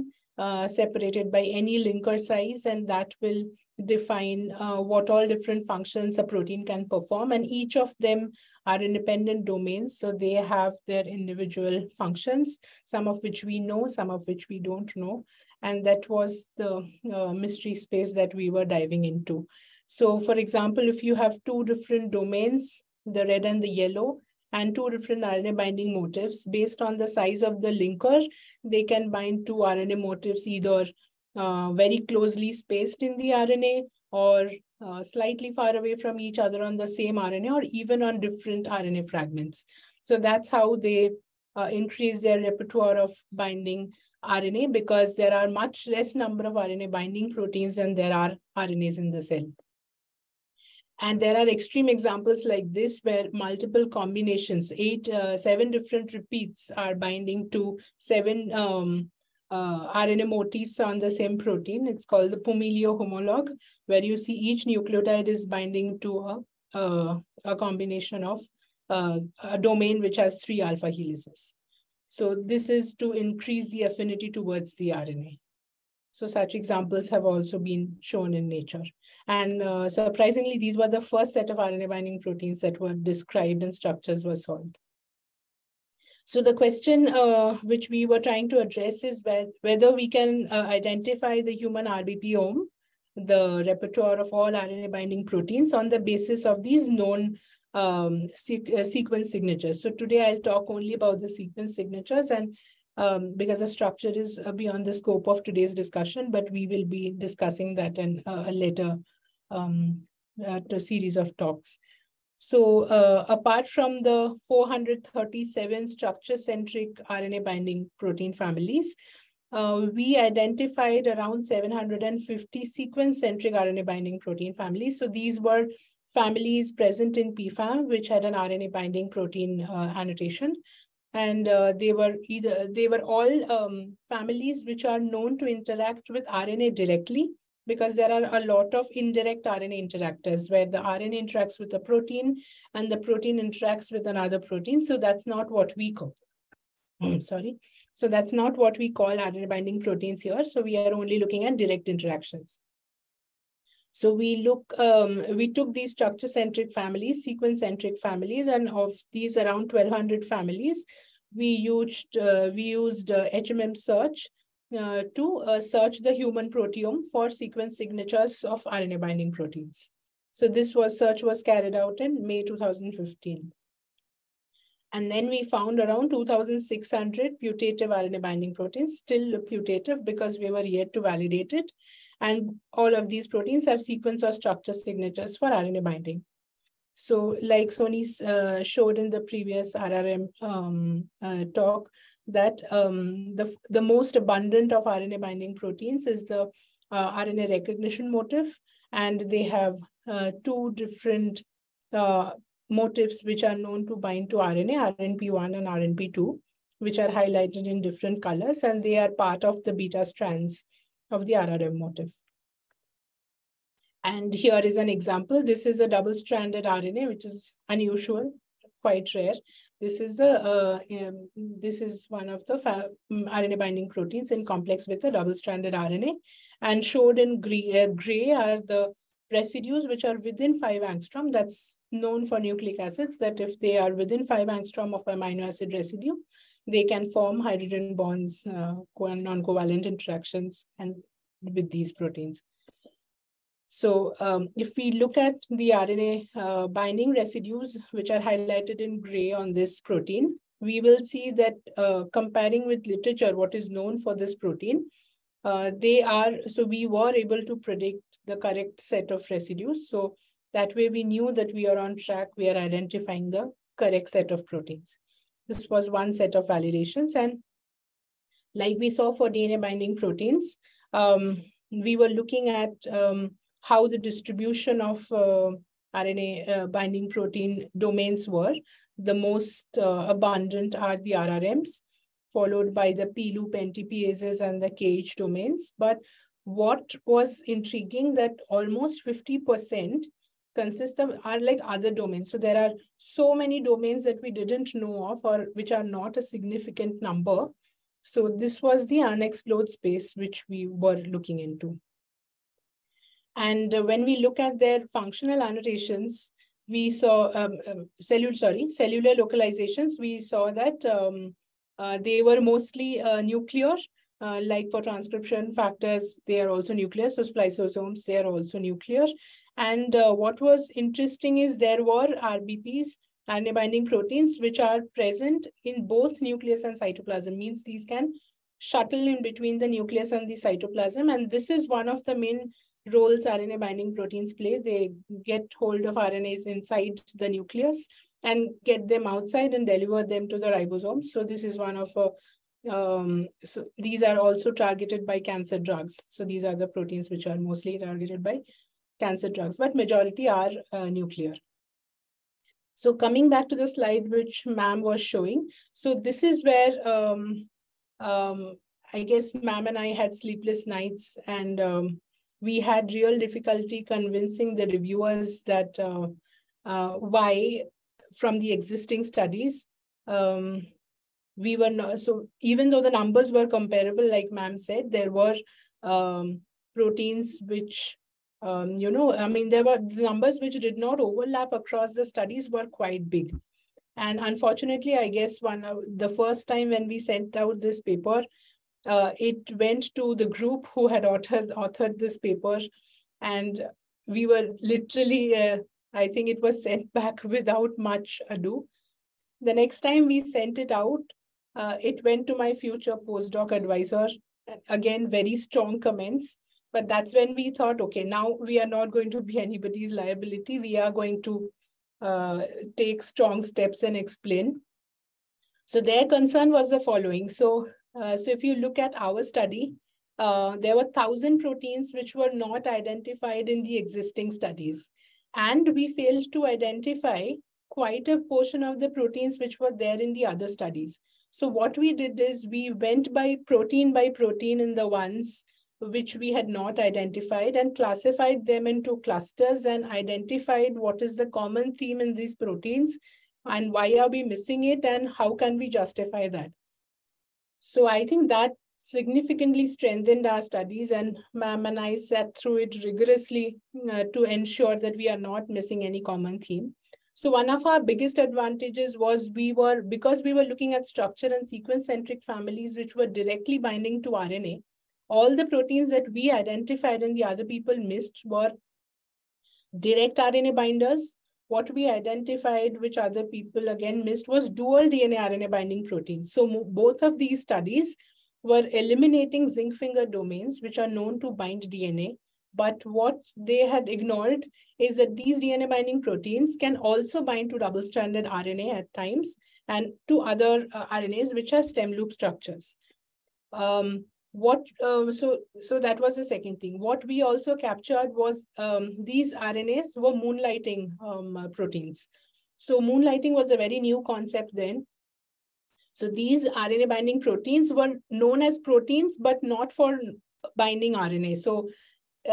uh, separated by any linker size, and that will define uh, what all different functions a protein can perform, and each of them are independent domains, so they have their individual functions, some of which we know, some of which we don't know, and that was the uh, mystery space that we were diving into. So for example, if you have two different domains, the red and the yellow, and two different R N A binding motifs, based on the size of the linker, they can bind two R N A motifs, either Uh, very closely spaced in the R N A, or uh, slightly far away from each other on the same R N A, or even on different R N A fragments. So that's how they uh, increase their repertoire of binding R N A, because there are much less number of R N A binding proteins than there are R N As in the cell. And there are extreme examples like this, where multiple combinations, eight, uh, seven different repeats are binding to seven um, Uh, R N A motifs on the same protein. It's called the Pumilio homologue, where you see each nucleotide is binding to a, uh, a combination of uh, a domain which has three alpha helices. So this is to increase the affinity towards the R N A. So such examples have also been shown in nature. And uh, surprisingly, these were the first set of R N A binding proteins that were described and structures were solved. So the question uh, which we were trying to address is whether we can uh, identify the human R B P O M, the repertoire of all R N A binding proteins, on the basis of these known um, se uh, sequence signatures. So today I'll talk only about the sequence signatures, and um, because the structure is beyond the scope of today's discussion, but we will be discussing that in uh, a later um, at a series of talks. So uh, apart from the four hundred thirty-seven structure-centric R N A binding protein families, uh, we identified around seven hundred fifty sequence-centric R N A binding protein families. So these were families present in P FAM, which had an R N A binding protein uh, annotation. And uh, they were either they were all um, families which are known to interact with R N A directly, because there are a lot of indirect R N A interactors where the R N A interacts with a protein and the protein interacts with another protein. So that's not what we call, I'm sorry. So that's not what we call R N A binding proteins here. So we are only looking at direct interactions. So we look, um, we took these structure-centric families, sequence-centric families, and of these around twelve hundred families, we used, uh, we used uh, H M M search Uh, to uh, search the human proteome for sequence signatures of R N A binding proteins. So this was search was carried out in May two thousand fifteen. And then we found around two thousand six hundred putative R N A binding proteins, still putative because we were yet to validate it. And all of these proteins have sequence or structure signatures for R N A binding. So like Sony uh, showed in the previous R R M um, uh, talk, that um, the, the most abundant of R N A binding proteins is the uh, R N A recognition motif, and they have uh, two different uh, motifs which are known to bind to R N A, R N P one and R N P two, which are highlighted in different colors, and they are part of the beta strands of the R R M motif. And here is an example. This is a double-stranded R N A, which is unusual, quite rare. This is a uh, um, this is one of the R N A binding proteins in complex with a double-stranded R N A. And showed in gray, uh, gray are the residues which are within five angstrom. That's known for nucleic acids, that if they are within five angstrom of amino acid residue, they can form hydrogen bonds, uh, non-covalent interactions, and with these proteins. So um, if we look at the R N A uh, binding residues, which are highlighted in gray on this protein, we will see that uh, comparing with literature, what is known for this protein, uh, they are, so we were able to predict the correct set of residues. So that way we knew that we are on track, we are identifying the correct set of proteins. This was one set of validations. And like we saw for D N A binding proteins, um, we were looking at um, how the distribution of uh, R N A uh, binding protein domains were. The most uh, abundant are the R R Ms, followed by the P-loop N T P ases and the K H domains. But what was intriguing, that almost fifty percent consists of are like other domains. So there are so many domains that we didn't know of, or which are not a significant number. So this was the unexplored space which we were looking into. And when we look at their functional annotations, we saw um, um, cellular, sorry, cellular localizations. We saw that um, uh, they were mostly uh, nuclear, uh, like for transcription factors, they are also nuclear. So spliceosomes, they are also nuclear. And uh, what was interesting is there were R B Ps, R N A binding proteins, which are present in both nucleus and cytoplasm. Means these can shuttle in between the nucleus and the cytoplasm. And this is one of the main roles R N A binding proteins play. They get hold of R N As inside the nucleus and get them outside and deliver them to the ribosomes. So this is one of, a, um, so these are also targeted by cancer drugs. So these are the proteins which are mostly targeted by cancer drugs, but majority are uh, nuclear. So coming back to the slide which ma'am was showing. So this is where um, um, I guess ma'am and I had sleepless nights, and um, we had real difficulty convincing the reviewers that uh, uh, why from the existing studies, um, we were not, so even though the numbers were comparable, like ma'am said, there were um, proteins which, um, you know, I mean, there were the numbers which did not overlap across the studies were quite big. And unfortunately, I guess one of the first time when we sent out this paper, Uh, it went to the group who had authored, authored this paper, and we were literally, uh, I think it was sent back without much ado. The next time we sent it out, uh, it went to my future postdoc advisor. Again, very strong comments, but that's when we thought, okay, now we are not going to be anybody's liability. We are going to uh, take strong steps and explain. So their concern was the following. So Uh, so if you look at our study, uh, there were one thousand proteins which were not identified in the existing studies. And we failed to identify quite a portion of the proteins which were there in the other studies. So what we did is we went by protein by protein in the ones which we had not identified, and classified them into clusters and identified what is the common theme in these proteins and why are we missing it and how can we justify that. So I think that significantly strengthened our studies, and ma'am and I sat through it rigorously uh, to ensure that we are not missing any common theme. So one of our biggest advantages was we were, because we were looking at structure and sequence centric families which were directly binding to R N A, all the proteins that we identified and the other people missed were direct R N A binders. What we identified, which other people again missed, was dual D N A R N A binding proteins. So both of these studies were eliminating zinc finger domains, which are known to bind D N A, But what they had ignored is that these D N A binding proteins can also bind to double-stranded R N A at times and to other uh, R N As, which are stem loop structures. Um, what um, so, so that was the second thing. What we also captured was um, these R N As were moonlighting um, uh, proteins. So moonlighting was a very new concept then. So these R N A binding proteins were known as proteins, but not for binding R N A. So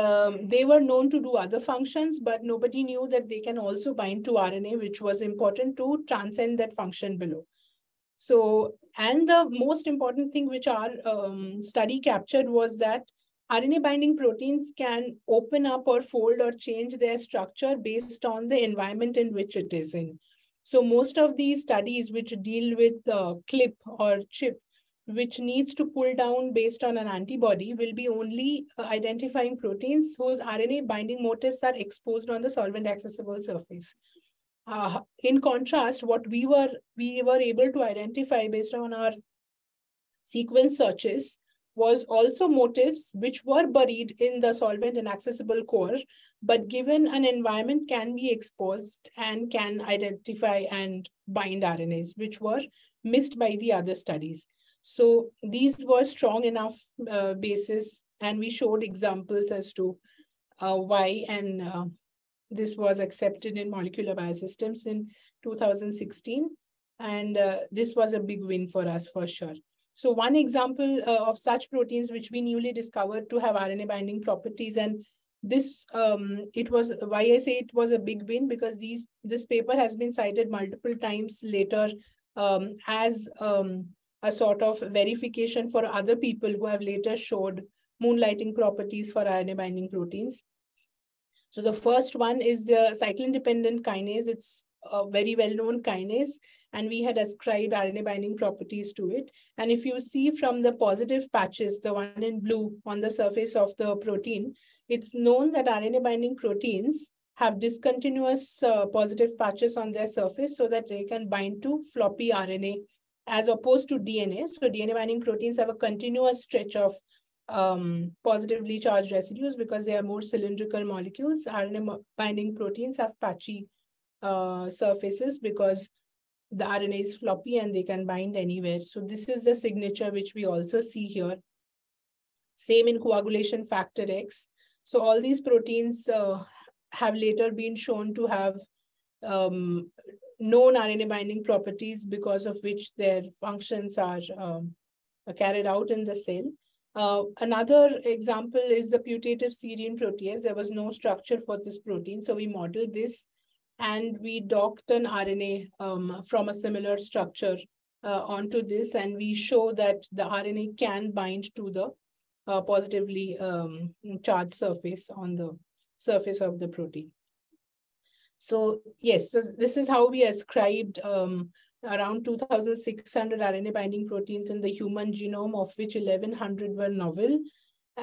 Um, they were known to do other functions, but nobody knew that they can also bind to R N A, which was important to transcend that function below. So, and the most important thing which our um, study captured was that R N A binding proteins can open up or fold or change their structure based on the environment in which it is in. So most of these studies which deal with uh, clip or chip, which needs to pull down based on an antibody, will be only identifying proteins whose R N A binding motifs are exposed on the solvent accessible surface. Uh, in contrast, what we were, we were able to identify based on our sequence searches was also motifs which were buried in the solvent and accessible core, but given an environment can be exposed and can identify and bind R N As, which were missed by the other studies. So these were strong enough uh, basis, and we showed examples as to uh, why, and uh, this was accepted in Molecular Biosystems in two thousand sixteen, and uh, this was a big win for us for sure. So one example uh, of such proteins which we newly discovered to have R N A binding properties, and this, um, it was why I say it was a big win, because these this paper has been cited multiple times later um, as um, a sort of verification for other people who have later showed moonlighting properties for R N A binding proteins. So the first one is the cyclin-dependent kinase. It's a very well-known kinase, and we had ascribed R N A binding properties to it. And if you see from the positive patches, the one in blue on the surface of the protein, it's known that R N A binding proteins have discontinuous uh, positive patches on their surface so that they can bind to floppy R N A as opposed to D N A. So D N A binding proteins have a continuous stretch of um, positively charged residues because they are more cylindrical molecules. R N A binding proteins have patchy uh, surfaces because the R N A is floppy and they can bind anywhere. So this is the signature which we also see here. Same in coagulation factor X. So all these proteins uh, have later been shown to have um, known R N A binding properties because of which their functions are um, carried out in the cell. Uh, another example is the putative serine protease. There was no structure for this protein, so we modeled this and we docked an R N A um, from a similar structure uh, onto this, and we show that the R N A can bind to the uh, positively um, charged surface on the surface of the protein. So yes, so this is how we ascribed um, around two thousand six hundred R N A binding proteins in the human genome, of which eleven hundred were novel.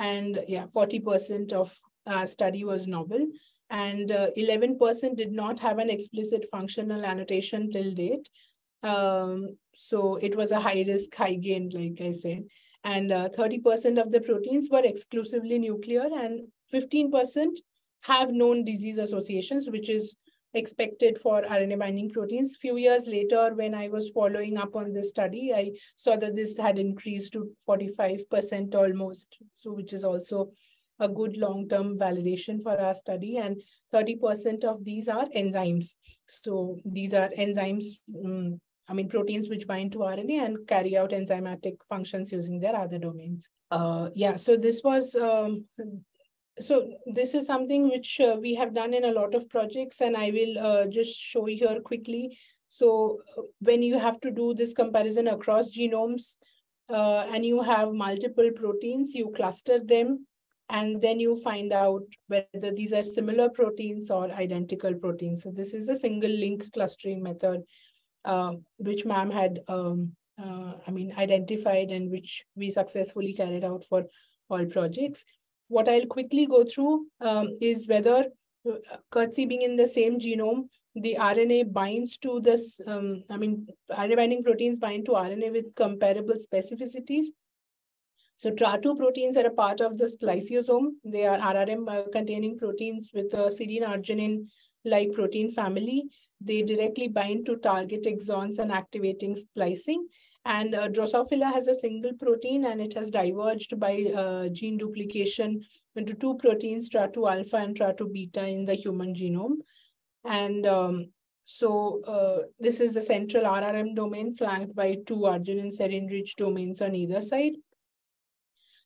And yeah, forty percent of our study was novel. And eleven percent uh, did not have an explicit functional annotation till date. Um, so it was a high risk, high gain, like I said. And thirty percent uh, of the proteins were exclusively nuclear, and fifteen percent have known disease associations, which is expected for R N A binding proteins. Few years later, when I was following up on this study, I saw that this had increased to forty-five percent almost, so which is also a good long-term validation for our study. And thirty percent of these are enzymes. So these are enzymes, um, I mean, proteins which bind to R N A and carry out enzymatic functions using their other domains. Uh, yeah, so this was... Um, So this is something which uh, we have done in a lot of projects, and I will uh, just show you here quickly. So when you have to do this comparison across genomes uh, and you have multiple proteins, you cluster them and then you find out whether these are similar proteins or identical proteins. So this is a single link clustering method, uh, which ma'am had, um, uh, I mean, identified and which we successfully carried out for all projects. What I'll quickly go through um, is whether curtsy being in the same genome, the R N A binds to this, um, I mean, R N A binding proteins bind to R N A with comparable specificities. So T R A two proteins are a part of the spliceosome. They are R R M containing proteins with a serine arginine-like protein family. They directly bind to target exons and activating splicing. And uh, Drosophila has a single protein, and it has diverged by uh, gene duplication into two proteins, T R A two alpha and T R A two beta, in the human genome. And um, so uh, this is the central R R M domain flanked by two arginine serine-rich domains on either side.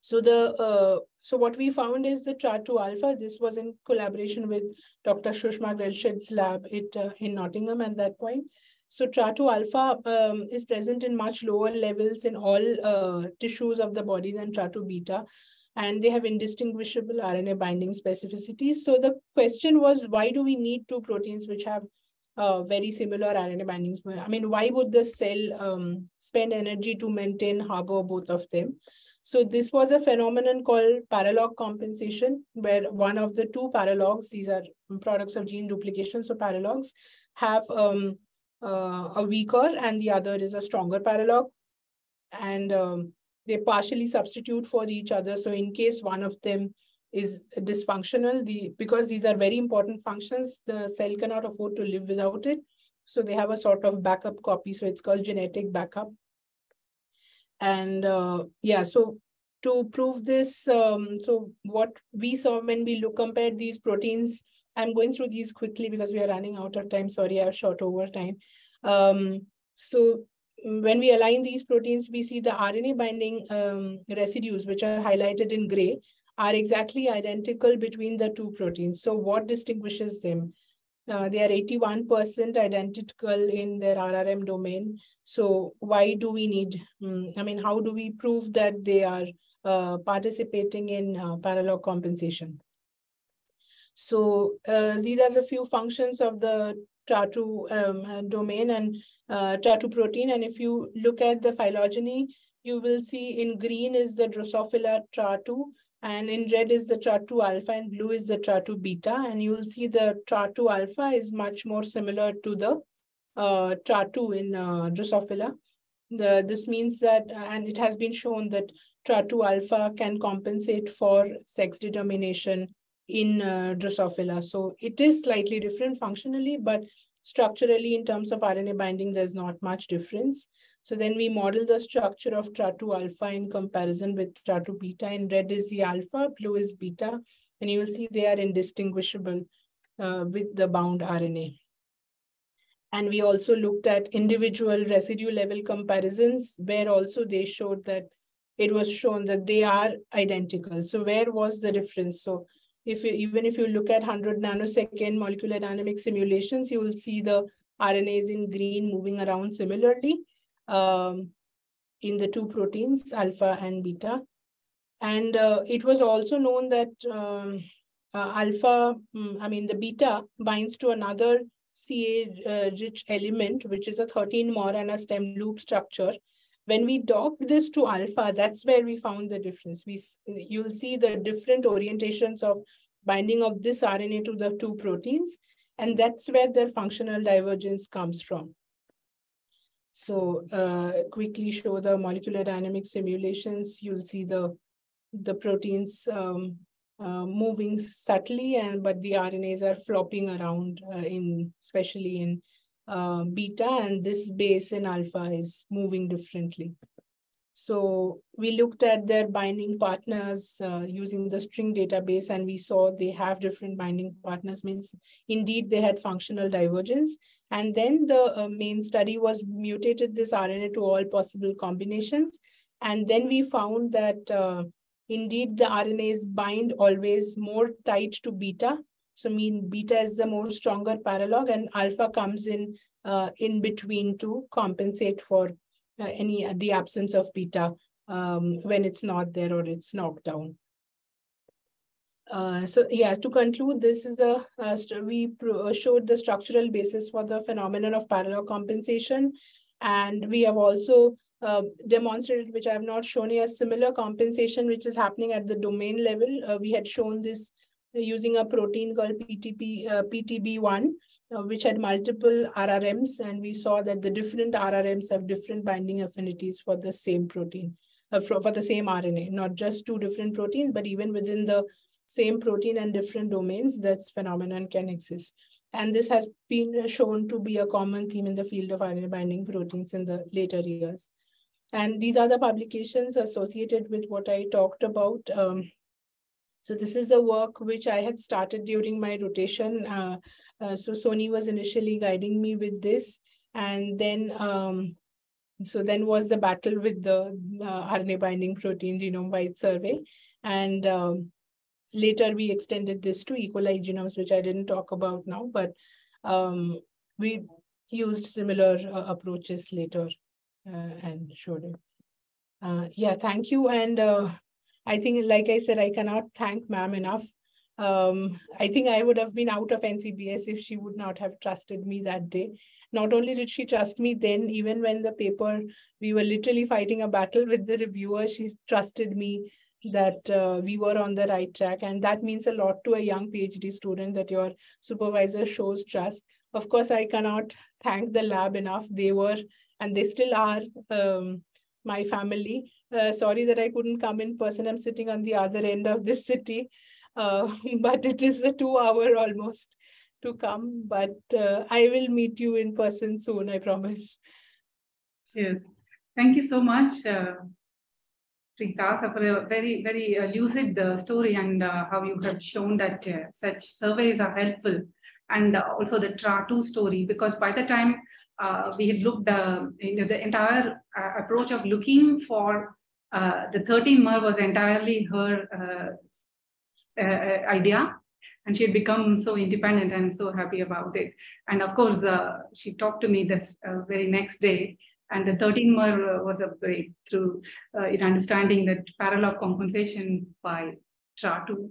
So the uh, so what we found is the T R A two alpha. This was in collaboration with Doctor Shushma Grelshed's lab it, uh, in Nottingham at that point. So T R A two alpha um, is present in much lower levels in all uh, tissues of the body than T R A two beta, and they have indistinguishable R N A binding specificities. So the question was, why do we need two proteins which have uh, very similar R N A bindings? I mean, why would the cell um, spend energy to maintain, harbor both of them? So this was a phenomenon called paralog compensation, where one of the two paralogs, these are products of gene duplication, so paralogs have um, uh, a weaker and the other is a stronger paralog, and um, they partially substitute for each other. So in case one of them is dysfunctional, the, because these are very important functions, the cell cannot afford to live without it. So they have a sort of backup copy. So it's called genetic backup. And uh, yeah, so to prove this, um, so what we saw when we look compared these proteins, I'm going through these quickly because we are running out of time. Sorry, I've short over time. Um, so when we align these proteins, we see the R N A binding um, residues, which are highlighted in gray, are exactly identical between the two proteins. So what distinguishes them? Uh, they are eighty-one percent identical in their R R M domain. So why do we need, um, I mean, how do we prove that they are uh, participating in uh, paralog compensation? So uh, these are a few functions of the T R A two um, domain and uh, T R A two protein. And if you look at the phylogeny, you will see in green is the Drosophila T R A two. And in red is the T R A two alpha and blue is the T R A two beta. And you will see the T R A two alpha is much more similar to the uh, T R A two in uh, Drosophila. The, this means that, and it has been shown that T R A two alpha can compensate for sex determination in uh, Drosophila. So it is slightly different functionally, but structurally in terms of R N A binding, there's not much difference. So then we model the structure of T R A two alpha in comparison with T R A two beta. In red is the alpha, blue is beta, and you will see they are indistinguishable uh, with the bound R N A. And we also looked at individual residue level comparisons, where also they showed that it was shown that they are identical. So where was the difference? So if you, even if you look at one hundred nanosecond molecular dynamic simulations, you will see the R N As in green moving around similarly um, in the two proteins, alpha and beta. And uh, it was also known that um, uh, alpha, I mean the beta binds to another C A-rich element, which is a thirteen more and a stem loop structure. When we docked this to alpha, that's where we found the difference. We, you'll see the different orientations of binding of this R N A to the two proteins, and that's where their functional divergence comes from. So uh, quickly show the molecular dynamic simulations. You'll see the, the proteins um, uh, moving subtly, and but the R N As are flopping around, uh, in especially in Uh, beta, and this base in alpha is moving differently. So we looked at their binding partners uh, using the STRING database, and we saw they have different binding partners, means indeed they had functional divergence. And then the uh, main study was mutated this R N A to all possible combinations. And then we found that uh, indeed the R N As bind always more tight to beta. So mean beta is the more stronger paralog, and alpha comes in uh, in between to compensate for uh, any uh, the absence of beta um, when it's not there or it's knocked down. Uh, so yeah, to conclude, this is a uh, we pro showed the structural basis for the phenomenon of paralog compensation, and we have also Uh, demonstrated, which I have not shown here, similar compensation which is happening at the domain level. Uh, we had shown this using a protein called P T B one, uh, which had multiple R R Ms, and we saw that the different R R Ms have different binding affinities for the same protein. uh, for, for the same R N A, not just two different proteins, but even within the same protein and different domains, that phenomenon can exist. And this has been shown to be a common theme in the field of R N A binding proteins in the later years. And these are the publications associated with what I talked about. Um, so this is a work which I had started during my rotation. Uh, uh, so Sony was initially guiding me with this. And then, um, so then was the battle with the uh, R N A binding protein genome-wide survey. And um, later we extended this to E. coli genomes, which I didn't talk about now, but um, we used similar uh, approaches later uh, and showed it. Uh, yeah, thank you. And uh, I think, like I said, I cannot thank ma'am enough. Um, I think I would have been out of N C B S if she would not have trusted me that day. Not only did she trust me then, even when the paper, we were literally fighting a battle with the reviewer, she trusted me that uh, we were on the right track. And that means a lot to a young PhD student that your supervisor shows trust. Of course, I cannot thank the lab enough. They were, and they still are, um, my family. Uh, sorry that I couldn't come in person. I'm sitting on the other end of this city, uh, but it is a two hour almost to come. But uh, I will meet you in person soon, I promise. Cheers. Thank you so much. Uh... Preetha, for a very, very uh, lucid uh, story, and uh, how you have shown that uh, such surveys are helpful, and uh, also the T R A two story, because by the time uh, we had looked, uh, you know, the entire uh, approach of looking for uh, the thirteen mer was entirely her uh, uh, idea, and she had become so independent and so happy about it. And of course, uh, she talked to me this uh, very next day. And the thirteen mer was a breakthrough uh, in understanding that parallel compensation by T R A two.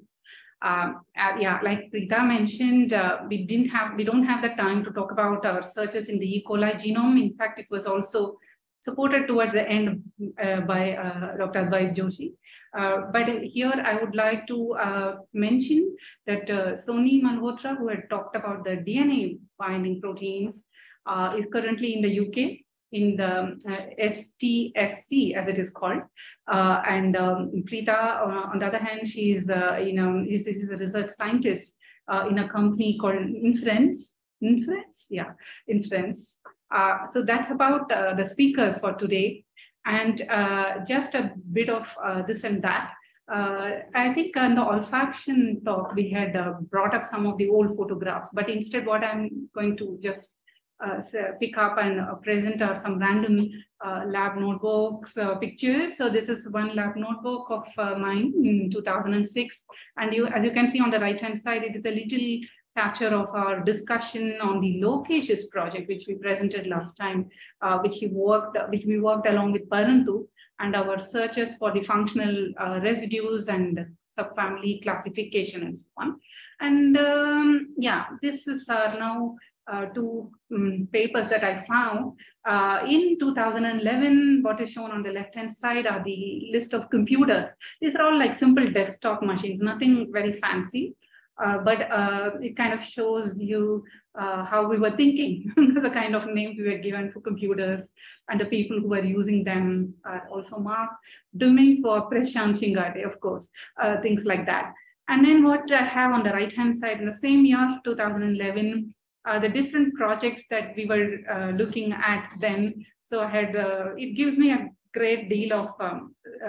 Um, uh, yeah, like Preetha mentioned, uh, we didn't have, we don't have the time to talk about our researches in the E. coli genome. In fact, it was also supported towards the end uh, by uh, Doctor Advait Joshi. Uh, but here I would like to uh, mention that uh, Sony Malhotra, who had talked about the D N A binding proteins, uh, is currently in the U K. In the uh, S T F C, as it is called, uh, and um, Preetha, uh, on the other hand, she is, uh, you know, is, is a research scientist uh, in a company called Inference. Inference, yeah, Inference. Uh, so that's about uh, the speakers for today, and uh, just a bit of uh, this and that. Uh, I think on the olfaction talk, we had uh, brought up some of the old photographs, but instead, what I'm going to just Uh, pick up and uh, present are some random uh, lab notebooks uh, pictures. So this is one lab notebook of uh, mine in two thousand six, and you, as you can see on the right hand side, it is a little capture of our discussion on the low-cases project, which we presented last time, uh, which he worked, which we worked along with Parantu, and our searches for the functional uh, residues and subfamily classification and so on. And um, yeah, this is uh, now. Uh, two um, papers that I found. Uh, in two thousand eleven, what is shown on the left-hand side are the list of computers. These are all like simple desktop machines, nothing very fancy, uh, but uh, it kind of shows you uh, how we were thinking, the kind of names we were given for computers, and the people who were using them are also marked. Domains for Prashant Shingade, of course, uh, things like that. And then what I have on the right-hand side in the same year, two thousand eleven, Uh, the different projects that we were uh, looking at then. So I had, uh, it gives me a great deal of, um,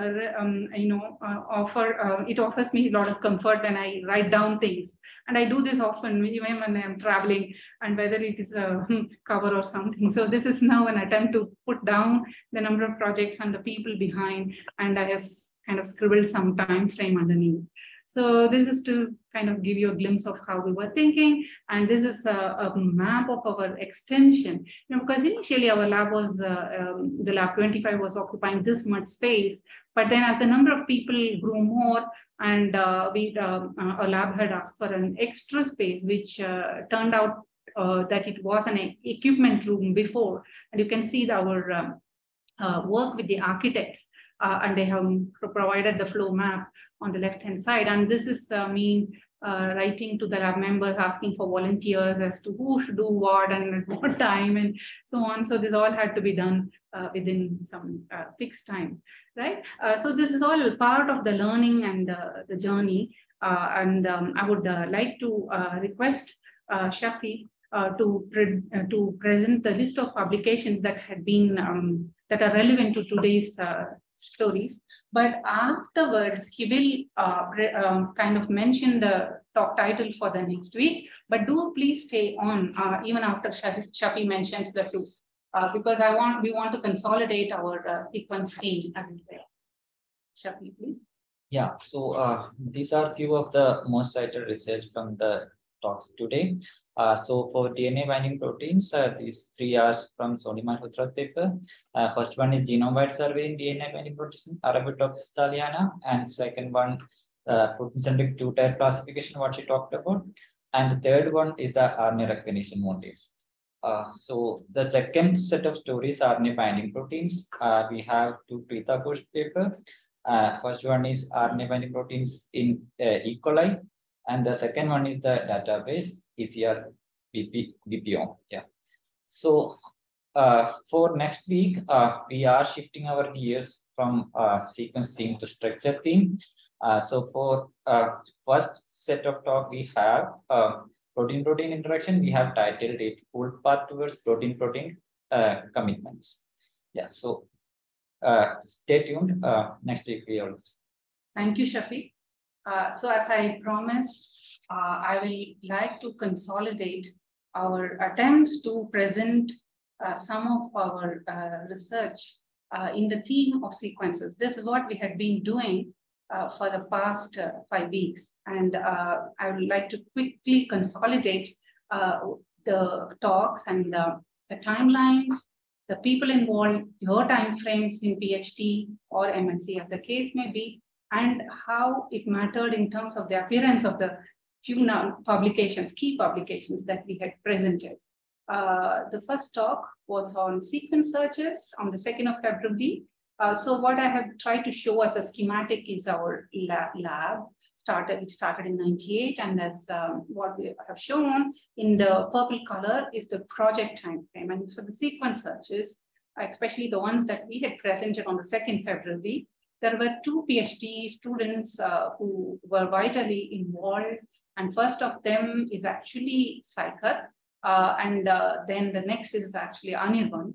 uh, um, you know, uh, offer, uh, it offers me a lot of comfort when I write down things. And I do this often, even when I'm traveling, and whether it is a cover or something. So this is now an attempt to put down the number of projects and the people behind, and I have kind of scribbled some time frame underneath. So this is to kind of give you a glimpse of how we were thinking. And this is a, a map of our extension. You know, because initially our lab was, uh, um, the lab twenty-five was occupying this much space. But then as the number of people grew more, and uh, we, uh, our lab had asked for an extra space, which uh, turned out uh, that it was an equipment room before. And you can see our uh, uh, work with the architects. Uh, and they have provided the flow map on the left-hand side. And this is uh, me uh, writing to the lab members, asking for volunteers as to who should do what and at what time and so on. So this all had to be done uh, within some uh, fixed time, right? Uh, so this is all part of the learning and uh, the journey. Uh, and um, I would uh, like to uh, request uh, Shafi uh, to, pre uh, to present the list of publications that had been, um, that are relevant to today's uh, stories. But afterwards, he will uh, um, kind of mention the talk title for the next week. But do please stay on uh, even after Shafi mentions the two, uh, because I want we want to consolidate our uh, sequence theme as it were. Shafi, please. Yeah. So uh, these are few of the most cited research from the talks today. Uh, so for D N A binding proteins, uh, these three are from Sony Malhotra's paper. Uh, first one is genome-wide survey in D N A binding proteins, Arabidopsis thaliana, and second one, uh, protein-centric two-tier classification, what she talked about, and the third one is the R N A recognition motifs. Uh, so the second set of stories are R N A binding proteins. Uh, we have two Preetha Ghosh paper. Uh, first one is R N A binding proteins in uh, E. coli. And the second one is the database E C R B P O M. Yeah. So uh, for next week, uh, we are shifting our gears from uh, sequence theme to structure theme. Uh, so for uh, first set of talk, we have uh, protein-protein interaction. We have titled it "Whole Path Towards Protein-Protein uh, Commitments." Yeah. So uh, stay tuned. Uh, next week we will. Thank you, Shafi. Uh, so as I promised, uh, I will like to consolidate our attempts to present uh, some of our uh, research uh, in the theme of sequences. This is what we had been doing uh, for the past uh, five weeks. And uh, I would like to quickly consolidate uh, the talks and the, the timelines, the people involved, your timeframes in PhD or M N C as the case may be, and how it mattered in terms of the appearance of the few publications, key publications that we had presented. Uh, the first talk was on sequence searches on the second of February. Uh, so what I have tried to show as a schematic is our lab, lab started, which started in ninety-eight, and that's um, what we have shown in the purple color is the project time frame. And for the sequence searches, especially the ones that we had presented on the second of February, there were two PhD students uh, who were vitally involved. And first of them is actually Saikat. Uh, and uh, then the next is actually Anirban.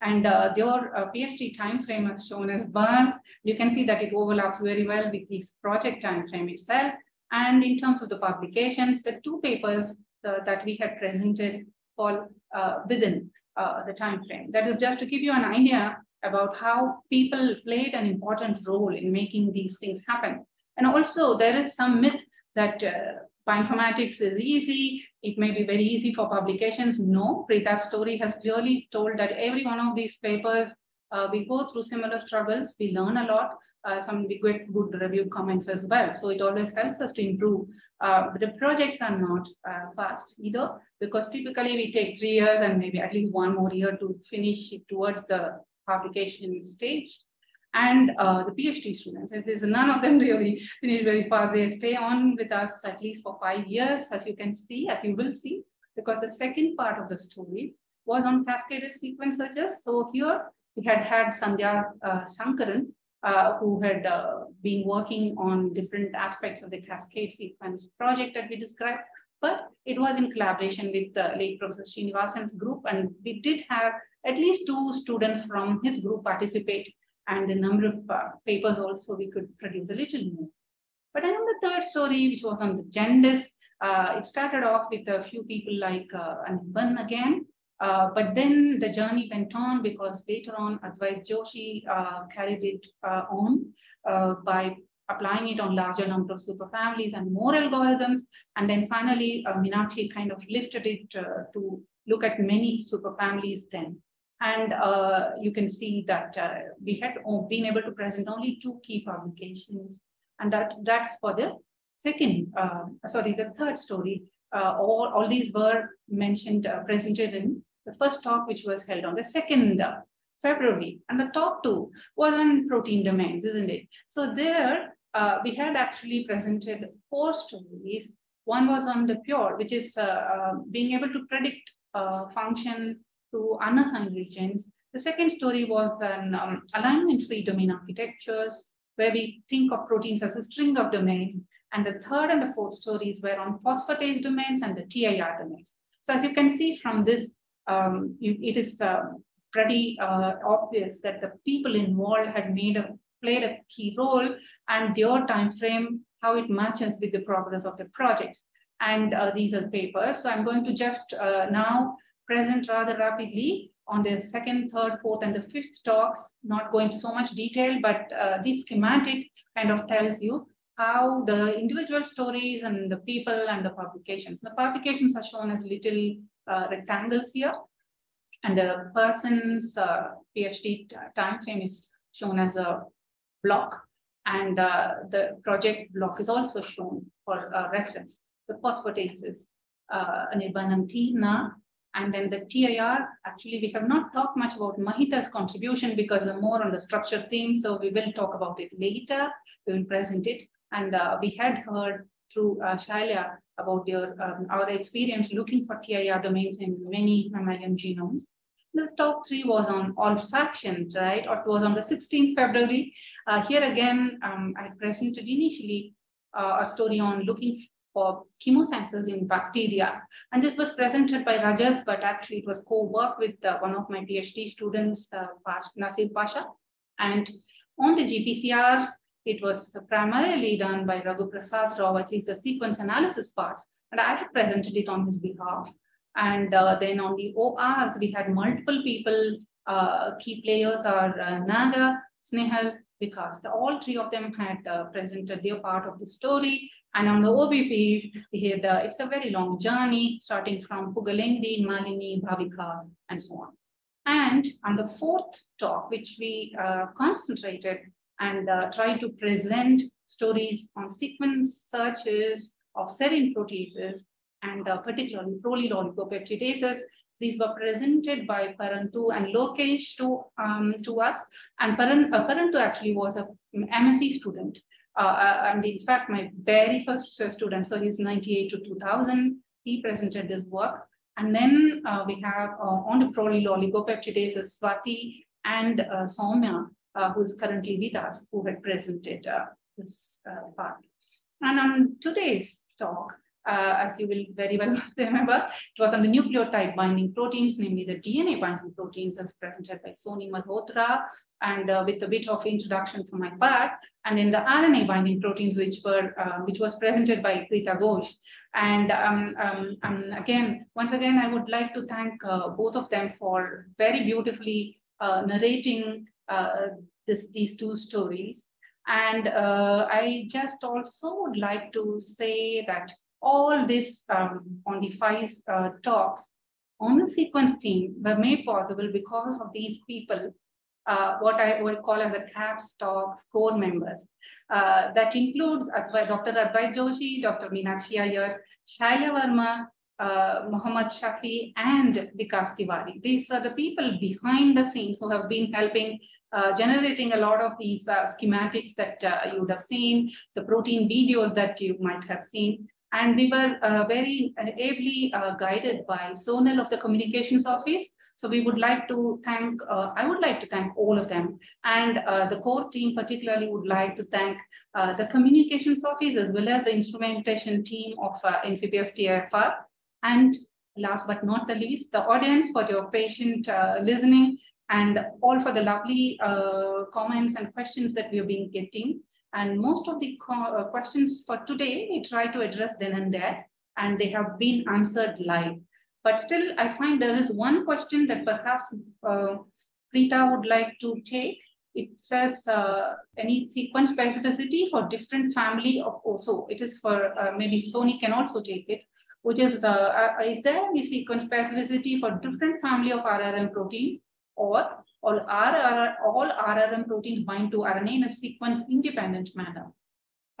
And uh, their uh, PhD time frame is shown as burns. You can see that it overlaps very well with this project time frame itself. And in terms of the publications, the two papers uh, that we had presented fall uh, within uh, the time frame. That is just to give you an idea about how people played an important role in making these things happen. And also there is some myth that uh, bioinformatics is easy, it may be very easy for publications. No, Preetha's story has clearly told that every one of these papers, uh, we go through similar struggles, we learn a lot, uh, some we get good review comments as well. So it always helps us to improve. Uh, but the projects are not uh, fast either, because typically we take three years and maybe at least one more year to finish it towards the publication stage. And uh, the PhD students, there's none of them really finish very fast. They stay on with us at least for five years, as you can see, as you will see, because the second part of the story was on cascaded sequence searches. So here we had had Sandhya uh, Sankaran, uh, who had uh, been working on different aspects of the cascade sequence project that we described, but it was in collaboration with the late Professor Srinivasan's group. And we did have at least two students from his group participate, and the number of uh, papers also we could produce a little more. But another third story, which was on the genders, uh, it started off with a few people like uh, Anirban again, uh, but then the journey went on because later on Advait Joshi uh, carried it uh, on uh, by applying it on larger number of superfamilies and more algorithms. And then finally, uh, Meenakshi kind of lifted it uh, to look at many superfamilies then. And uh, you can see that uh, we had been able to present only two key publications, and that, that's for the second, uh, sorry, the third story. Uh, all, all these were mentioned, uh, presented in the first talk, which was held on the second of February. And the talk two was on protein domains, isn't it? So there, uh, we had actually presented four stories One was on the pure, which is uh, uh, being able to predict uh, function to unassigned regions. The second story was an um, alignment-free domain architectures, where we think of proteins as a string of domains. And the third and the fourth stories were on phosphatase domains and the T I R domains. So as you can see from this, um, it is uh, pretty uh, obvious that the people involved had made a, played a key role, and their time frame, how it matches with the progress of the projects. And uh, these are papers. So I'm going to just uh, now present rather rapidly on the second, third, fourth, and the fifth talks, not going into so much detail, but uh, this schematic kind of tells you how the individual stories and the people and the publications. The publications are shown as little uh, rectangles here, and the person's uh, PhD time frame is shown as a block, and uh, the project block is also shown for uh, reference. The phosphatases, uh, Anirban and Tina, and then the T I R. Actually, we have not talked much about Mahita's contribution because we're more on the structure theme, so we will talk about it later. We will present it. And uh, we had heard through uh, Shailja about your, um, our experience looking for T I R domains in many mammalian genomes. The top three was on olfaction, right? Or it was on the sixteenth of February. Uh, here again, um, I presented initially uh, a story on looking for chemosenses in bacteria. And this was presented by Rajas, but actually it was co-work with uh, one of my PhD students, uh, Nasir Pasha. And on the G P C Rs, it was primarily done by Raghu Prasad Rao, at least the sequence analysis parts, and I had presented it on his behalf. And uh, then on the O Rs, we had multiple people. Uh, key players are uh, Naga, Snehal, Vikas. So all three of them had uh, presented their part of the story. And on the O B Ps, we had uh, it's a very long journey, starting from Pugalendi, Malini, Bhavika, and so on. And on the fourth talk, which we uh, concentrated and uh, try to present stories on sequence searches of serine proteases and uh, particularly prolyl oligopeptidases. These were presented by Parantu and Lokesh to, um, to us. And Paran, uh, Parantu actually was a M S c student. Uh, and in fact, my very first student, so he's ninety-eight to two thousand, he presented this work. And then uh, we have uh, on the prolyl oligopeptidases, Swati and uh, Soumya, Uh, who's currently with us, who had presented uh, this uh, part. And on today's talk, uh, as you will very well remember, it was on the nucleotide binding proteins, namely the D N A binding proteins, as presented by Sony Malhotra, and uh, with a bit of introduction from my part, and then the R N A binding proteins, which were uh, which was presented by Preetha Ghosh. And um, um, um, again, once again, I would like to thank uh, both of them for very beautifully uh, narrating Uh, this, these two stories. And uh, I just also would like to say that all this um, on the five uh, talks on the sequence theme were made possible because of these people, uh, what I would call as the CAPS talks core members. Uh, that includes Doctor Advait Joshi, Doctor Meenakshi Iyer, Shailja Verma, Uh, Muhammad Shafi, and Vikas Tiwari. These are the people behind the scenes who have been helping uh, generating a lot of these uh, schematics that uh, you would have seen, the protein videos that you might have seen. And we were uh, very ably uh, guided by Sonal of the Communications Office. So we would like to thank, uh, I would like to thank all of them. And uh, the core team particularly would like to thank uh, the Communications Office as well as the instrumentation team of uh, N C B S T F R. And last but not the least, the audience for your patient uh, listening, and all for the lovely uh, comments and questions that we've been getting. And most of the uh, questions for today, we try to address then and there, and they have been answered live. But still, I find there is one question that perhaps uh, Preetha would like to take. It says, uh, any sequence specificity for different family of also. It is for, uh, maybe Sony can also take it. Which is, uh, is there any sequence specificity for different family of R R M proteins, or all, R R, all R R M proteins bind to R N A in a sequence independent manner?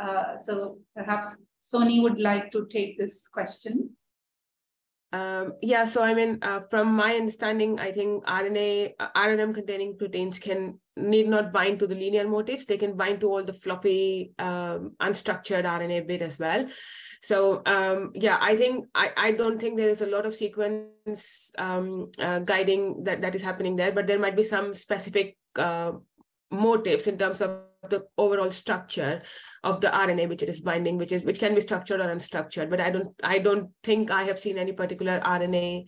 Uh, so perhaps Sony would like to take this question. Um, yeah, so I mean, uh, from my understanding, I think R N A, uh, R N M containing proteins can need not bind to the linear motifs. They can bind to all the floppy, um, unstructured R N A bit as well. So um, yeah, I think I, I don't think there is a lot of sequence um, uh, guiding that, that is happening there, but there might be some specific uh, motifs in terms of the overall structure of the R N A which it is binding, which is which can be structured or unstructured. But I don't I don't think I have seen any particular R N A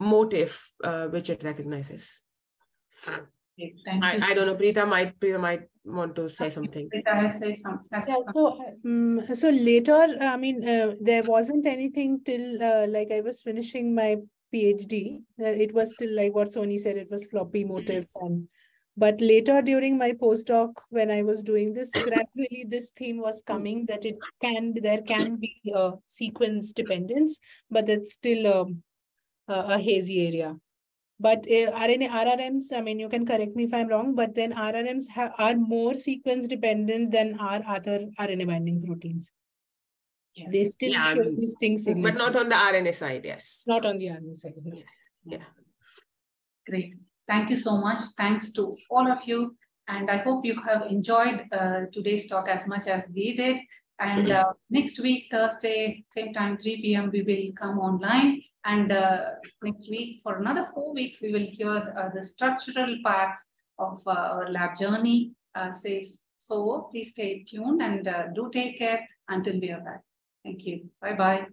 motif uh, which it recognizes. Okay, thank I, you. I don't know, Preetha might Preetha might want to say something. Preetha say something. Yeah, so um, so later, I mean, uh, there wasn't anything till uh, like I was finishing my PhD. Uh, it was still like what Sony said. It was floppy motifs and. But later during my postdoc, when I was doing this, gradually this theme was coming that it can there can be a sequence dependence, but it's still um, a, a hazy area. But uh, R N A, R R Ms, I mean, you can correct me if I'm wrong, but then R R Ms have, are more sequence dependent than our other R N A binding proteins. Yeah. They still yeah, show I mean, distinct signals. But not on the R N A side, yes. Not on the R N A side. No. Yes. Yeah. Great. Thank you so much. Thanks to all of you. And I hope you have enjoyed uh, today's talk as much as we did. And uh, next week, Thursday, same time, three P M, we will come online. And uh, next week, for another four weeks, we will hear uh, the structural parts of uh, our lab journey. Uh, says so, please stay tuned and uh, do take care until we are back. Thank you. Bye-bye.